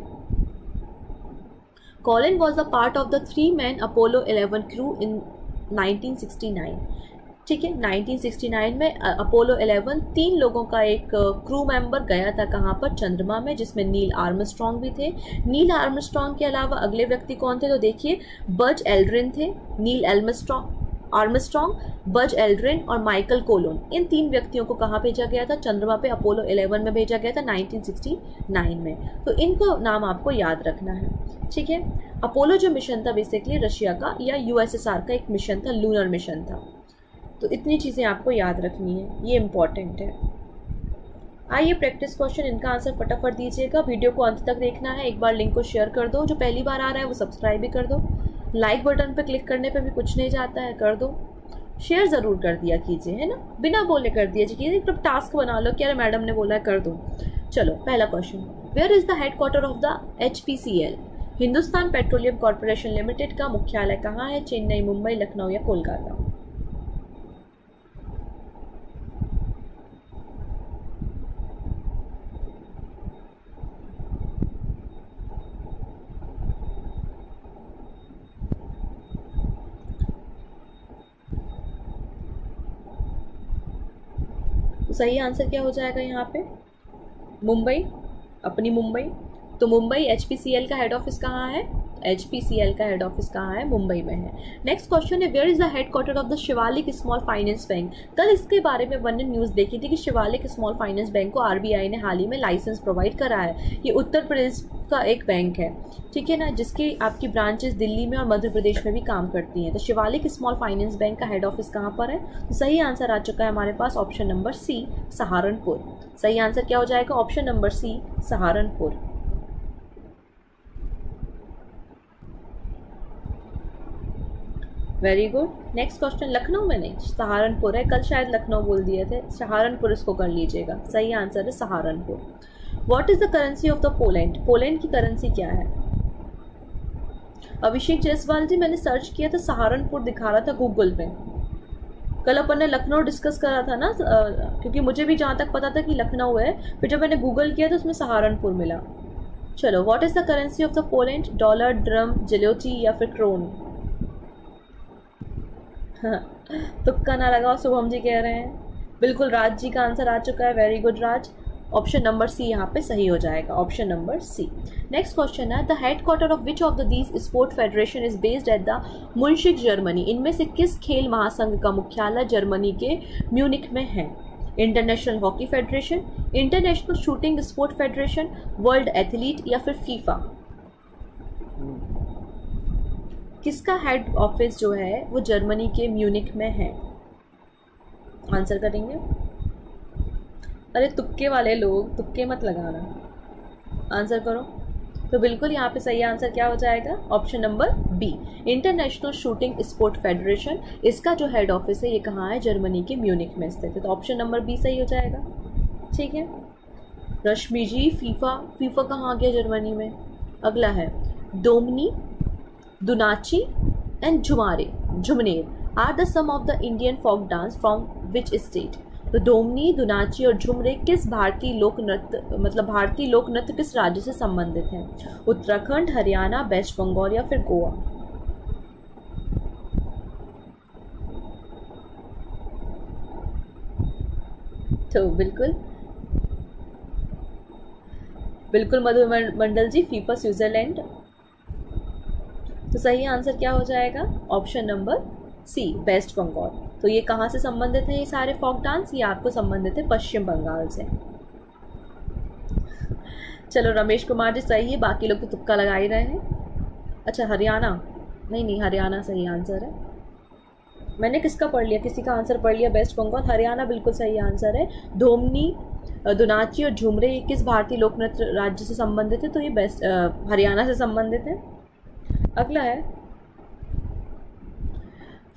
Colin was a part of the 3-मैन अपोलो 11 क्रू इन 1969। ठीक है, 1969 में अपोलो 11 तीन लोगों का एक क्रू मेंबर गया था, कहाँ पर, चंद्रमा में, जिसमें नील आर्मस्ट्रॉन्ग भी थे। नील आर्मस्ट्रॉन्ग के अलावा अगले व्यक्ति कौन थे, तो देखिए बज एल्ड्रिन थे, नील आर्मस्ट्रॉन्ग, बज एल्ड्रिन और माइकल कोलिन, इन तीन व्यक्तियों को कहाँ भेजा गया था, चंद्रमा पे अपोलो 11 में भेजा गया था 1969 में। तो इनको नाम आपको याद रखना है। ठीक है, अपोलो जो मिशन था बेसिकली रशिया का या यूएसएसआर का एक मिशन था, लूनर मिशन था। तो इतनी चीज़ें आपको याद रखनी है, ये इम्पॉर्टेंट है। आइए प्रैक्टिस क्वेश्चन, इनका आंसर फटाफट दीजिएगा। वीडियो को अंत तक देखना है, एक बार लिंक को शेयर कर दो, जो पहली बार आ रहा है वो सब्सक्राइब भी कर दो, लाइक बटन पर क्लिक करने पे भी कुछ नहीं जाता है, कर दो, शेयर ज़रूर कर दिया कीजिए, है ना, बिना बोले कर दिया कीजिए, मतलब टास्क बना लो कि अरे मैडम ने बोला है कर दो। चलो, पहला question, where is the headquarter of the HPCL, Hindustan petroleum corporation limited का मुख्यालय कहाँ है, चेन्नई, मुंबई, लखनऊ या कोलकाता। सही आंसर क्या हो जाएगा यहाँ पे, मुंबई, अपनी मुंबई। तो मुंबई, HPCL का हेड ऑफिस कहाँ है, HPCL का हेड ऑफिस कहाँ है, मुंबई में है। नेक्स्ट क्वेश्चन है, where is the headquarter of the Shivalik small finance bank. कल इसके बारे में वन ने न्यूज़ देखी थी कि शिवालिक स्मॉल फाइनेंस बैंक को आरबीआई ने हाल ही में लाइसेंस प्रोवाइड करा है। ये उत्तर प्रदेश का एक बैंक है, ठीक है ना, जिसकी आपकी ब्रांचेस दिल्ली में और मध्य प्रदेश में भी काम करती हैं। तो शिवालिक स्मॉल फाइनेंस बैंक का हेड ऑफिस कहाँ पर है, तो सही आंसर आ चुका है हमारे पास ऑप्शन नंबर C, सहारनपुर। सही आंसर क्या हो जाएगा, option number C, Saharanpur. Very good. Next question, Lucknow में नहीं, सहारनपुर है, कल शायद लखनऊ बोल दिए थे, सहारनपुर इसको कर लीजिएगा, सही आंसर है Saharanpur. What is the currency of the Poland, Poland की करेंसी क्या है। अभिषेक जायसवाल जी, मैंने सर्च किया था, सहारनपुर दिखा रहा था गूगल पे, कल अपन ने लखनऊ डिस्कस करा था ना, क्योंकि मुझे भी जहाँ तक पता था कि लखनऊ है, फिर जब मैंने गूगल किया तो उसमें सहारनपुर मिला। चलो, what is the currency of the Poland? Dollar, dram, zloty या फिर क्रोन? तुक्का ना लगाओ, शुभम जी कह रहे हैं। बिल्कुल, राज जी का आंसर आ चुका है। Very good Raj, option number C यहाँ पे सही हो जाएगा, option number C. Next question है, the headquarter of which of the these sport federation is based at the Munich Germany? इनमें से किस खेल महासंघ का मुख्यालय जर्मनी के म्यूनिक में है? International hockey federation, international shooting sport federation, world athlete या फिर फीफा? किसका हेड ऑफिस जो है वो जर्मनी के म्यूनिक में है? आंसर करेंगे। अरे तुक्के वाले लोग, तुक्के मत लगाना, आंसर करो। तो बिल्कुल यहाँ पे सही आंसर क्या हो जाएगा? Option number B, international shooting sport federation. इसका जो हेड ऑफिस है ये कहाँ है? जर्मनी के म्यूनिक में स्थित है। तो ऑप्शन नंबर बी सही हो जाएगा, ठीक है। रश्मि जी, फीफा कहाँ आ गया? जर्मनी में। अगला है, Domni, Dunachi and Jhumur are the some of the Indian folk dance from which state? तो डोमनी, दुनाची और झुमरे किस भारतीय लोक नृत्य किस राज्य से संबंधित हैं? उत्तराखंड, हरियाणा, वेस्ट बंगाल या फिर गोवा? तो बिल्कुल मधु मंडल जी, फीफा स्विट्जरलैंड। तो सही आंसर क्या हो जाएगा? Option number C, waste Bengal. तो ये कहाँ से संबंधित है? ये सारे फोक डांस ये आपको संबंधित है पश्चिम बंगाल से। चलो रमेश कुमार जी सही है, बाकी लोग तो तुक्का लगा ही रहे हैं। अच्छा हरियाणा, नहीं हरियाणा सही आंसर है। मैंने किसका पढ़ लिया, किसी का आंसर पढ़ लिया वेस्ट बंगाल। हरियाणा बिल्कुल सही आंसर है। डोमनी, दुनाची और झुमरे ये किस भारतीय लोक नृत्य राज्य से संबंधित है? तो ये हरियाणा से संबंधित है। अगला है,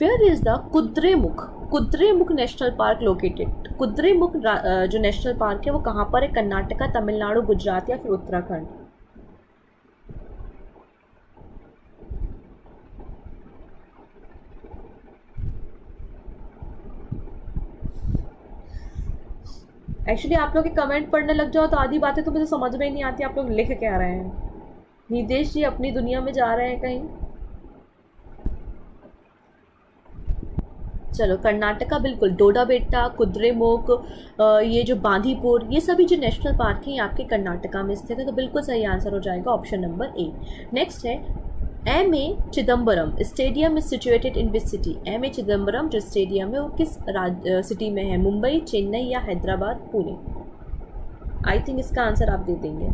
Where is the Kudremukh national park located? Kudremukh जो नेशनल पार्क है वो कहाँ पर है? कर्नाटका, तमिलनाडु, गुजरात या फिर उत्तराखंड? एक्चुअली आप लोग के कमेंट पढ़ने लग जाओ तो आधी बातें तो मुझे समझ में ही नहीं आती, आप लोग लिख क्या रहे हैं। निदेश जी अपनी दुनिया में जा रहे हैं कहीं। चलो, कर्नाटका बिल्कुल, डोडाबेट्टा, कुद्रेमुख, ये जो बांधीपुर, ये सभी जो नेशनल पार्क हैं आपके कर्नाटका में स्थित है। तो बिल्कुल सही आंसर हो जाएगा ऑप्शन नंबर ए। नेक्स्ट है, M A. Chidambaram stadium is situated in which city? M A. Chidambaram जो स्टेडियम है वो किस सिटी में है? मुंबई, चेन्नई या हैदराबाद, पुणे? आई थिंक इसका आंसर आप दे देंगे।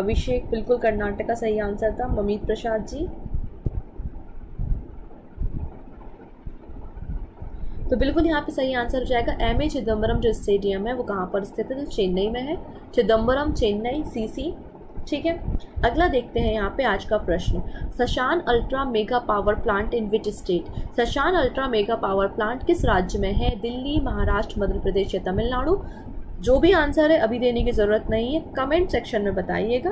अभिषेक बिल्कुल कर्नाटका सही आंसर था। ममित प्रसाद जी, तो बिल्कुल यहाँ पे सही आंसर हो जाएगा। एम.ए. चिदम्बरम जो स्टेडियम है वो कहाँ पर स्थित है? तो चेन्नई में है। चिदम्बरम, चेन्नई, सीसी, ठीक है। अगला देखते हैं यहाँ पे आज का प्रश्न, Sasan ultra mega power plant in which state? Sasan ultra mega power plant किस राज्य में है? दिल्ली, महाराष्ट्र, मध्य प्रदेश या तमिलनाडु? जो भी आंसर है अभी देने की ज़रूरत नहीं है, कमेंट सेक्शन में बताइएगा,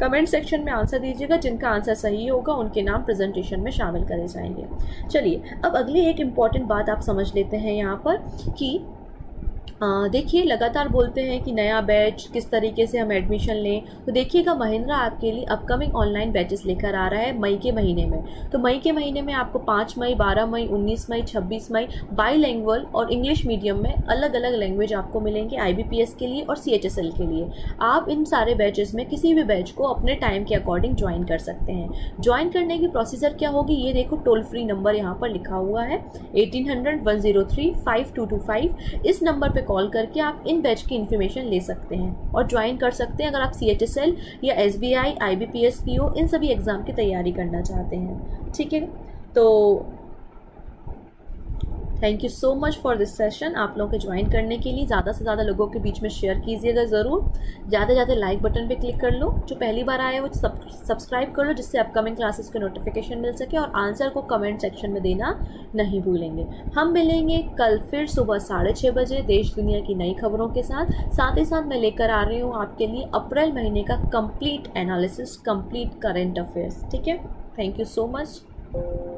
कमेंट सेक्शन में आंसर दीजिएगा। जिनका आंसर सही होगा उनके नाम प्रेजेंटेशन में शामिल करे जाएंगे। चलिए अब अगली एक इम्पॉर्टेंट बात आप समझ लेते हैं यहाँ पर कि देखिए लगातार बोलते हैं कि नया बैच किस तरीके से हम एडमिशन लें। तो देखिएगा महिंद्रा आपके लिए अपकमिंग ऑनलाइन बैचेस लेकर आ रहा है मई के महीने में। तो मई के महीने में आपको 5 मई, 12 मई, 19 मई, 26 मई बाईलैंग्वेज और इंग्लिश मीडियम में अलग अलग लैंग्वेज आपको मिलेंगे IBPS के लिए और CHSL के लिए। आप इन सारे बैचेस में किसी भी बैच को अपने टाइम के अकॉर्डिंग ज्वाइन कर सकते हैं। ज्वाइन करने की प्रोसीजर क्या होगी ये देखो, टोल फ्री नंबर यहाँ पर लिखा हुआ है 1800-103-5225। इस नंबर पर कॉल करके आप इन बैच की इन्फॉर्मेशन ले सकते हैं और ज्वाइन कर सकते हैं अगर आप CHSL या SBI, IBPS, PO इन सभी एग्ज़ाम की तैयारी करना चाहते हैं, ठीक है। तो thank you so much for this session, आप लोगों के ज्वाइन करने के लिए। ज़्यादा से ज़्यादा लोगों के बीच में शेयर कीजिएगा ज़रूर। ज़्यादा से ज़्यादा लाइक बटन पे क्लिक कर लो, जो पहली बार आए वो सब्सक्राइब कर लो जिससे अपकमिंग क्लासेस के नोटिफिकेशन मिल सके। और आंसर को कमेंट सेक्शन में देना नहीं भूलेंगे। हम मिलेंगे कल फिर सुबह 6:30 बजे देश दुनिया की नई खबरों के साथ। साथ ही साथ मैं लेकर आ रही हूँ आपके लिए अप्रैल महीने का complete analysis, complete current affairs, ठीक है। Thank you so much.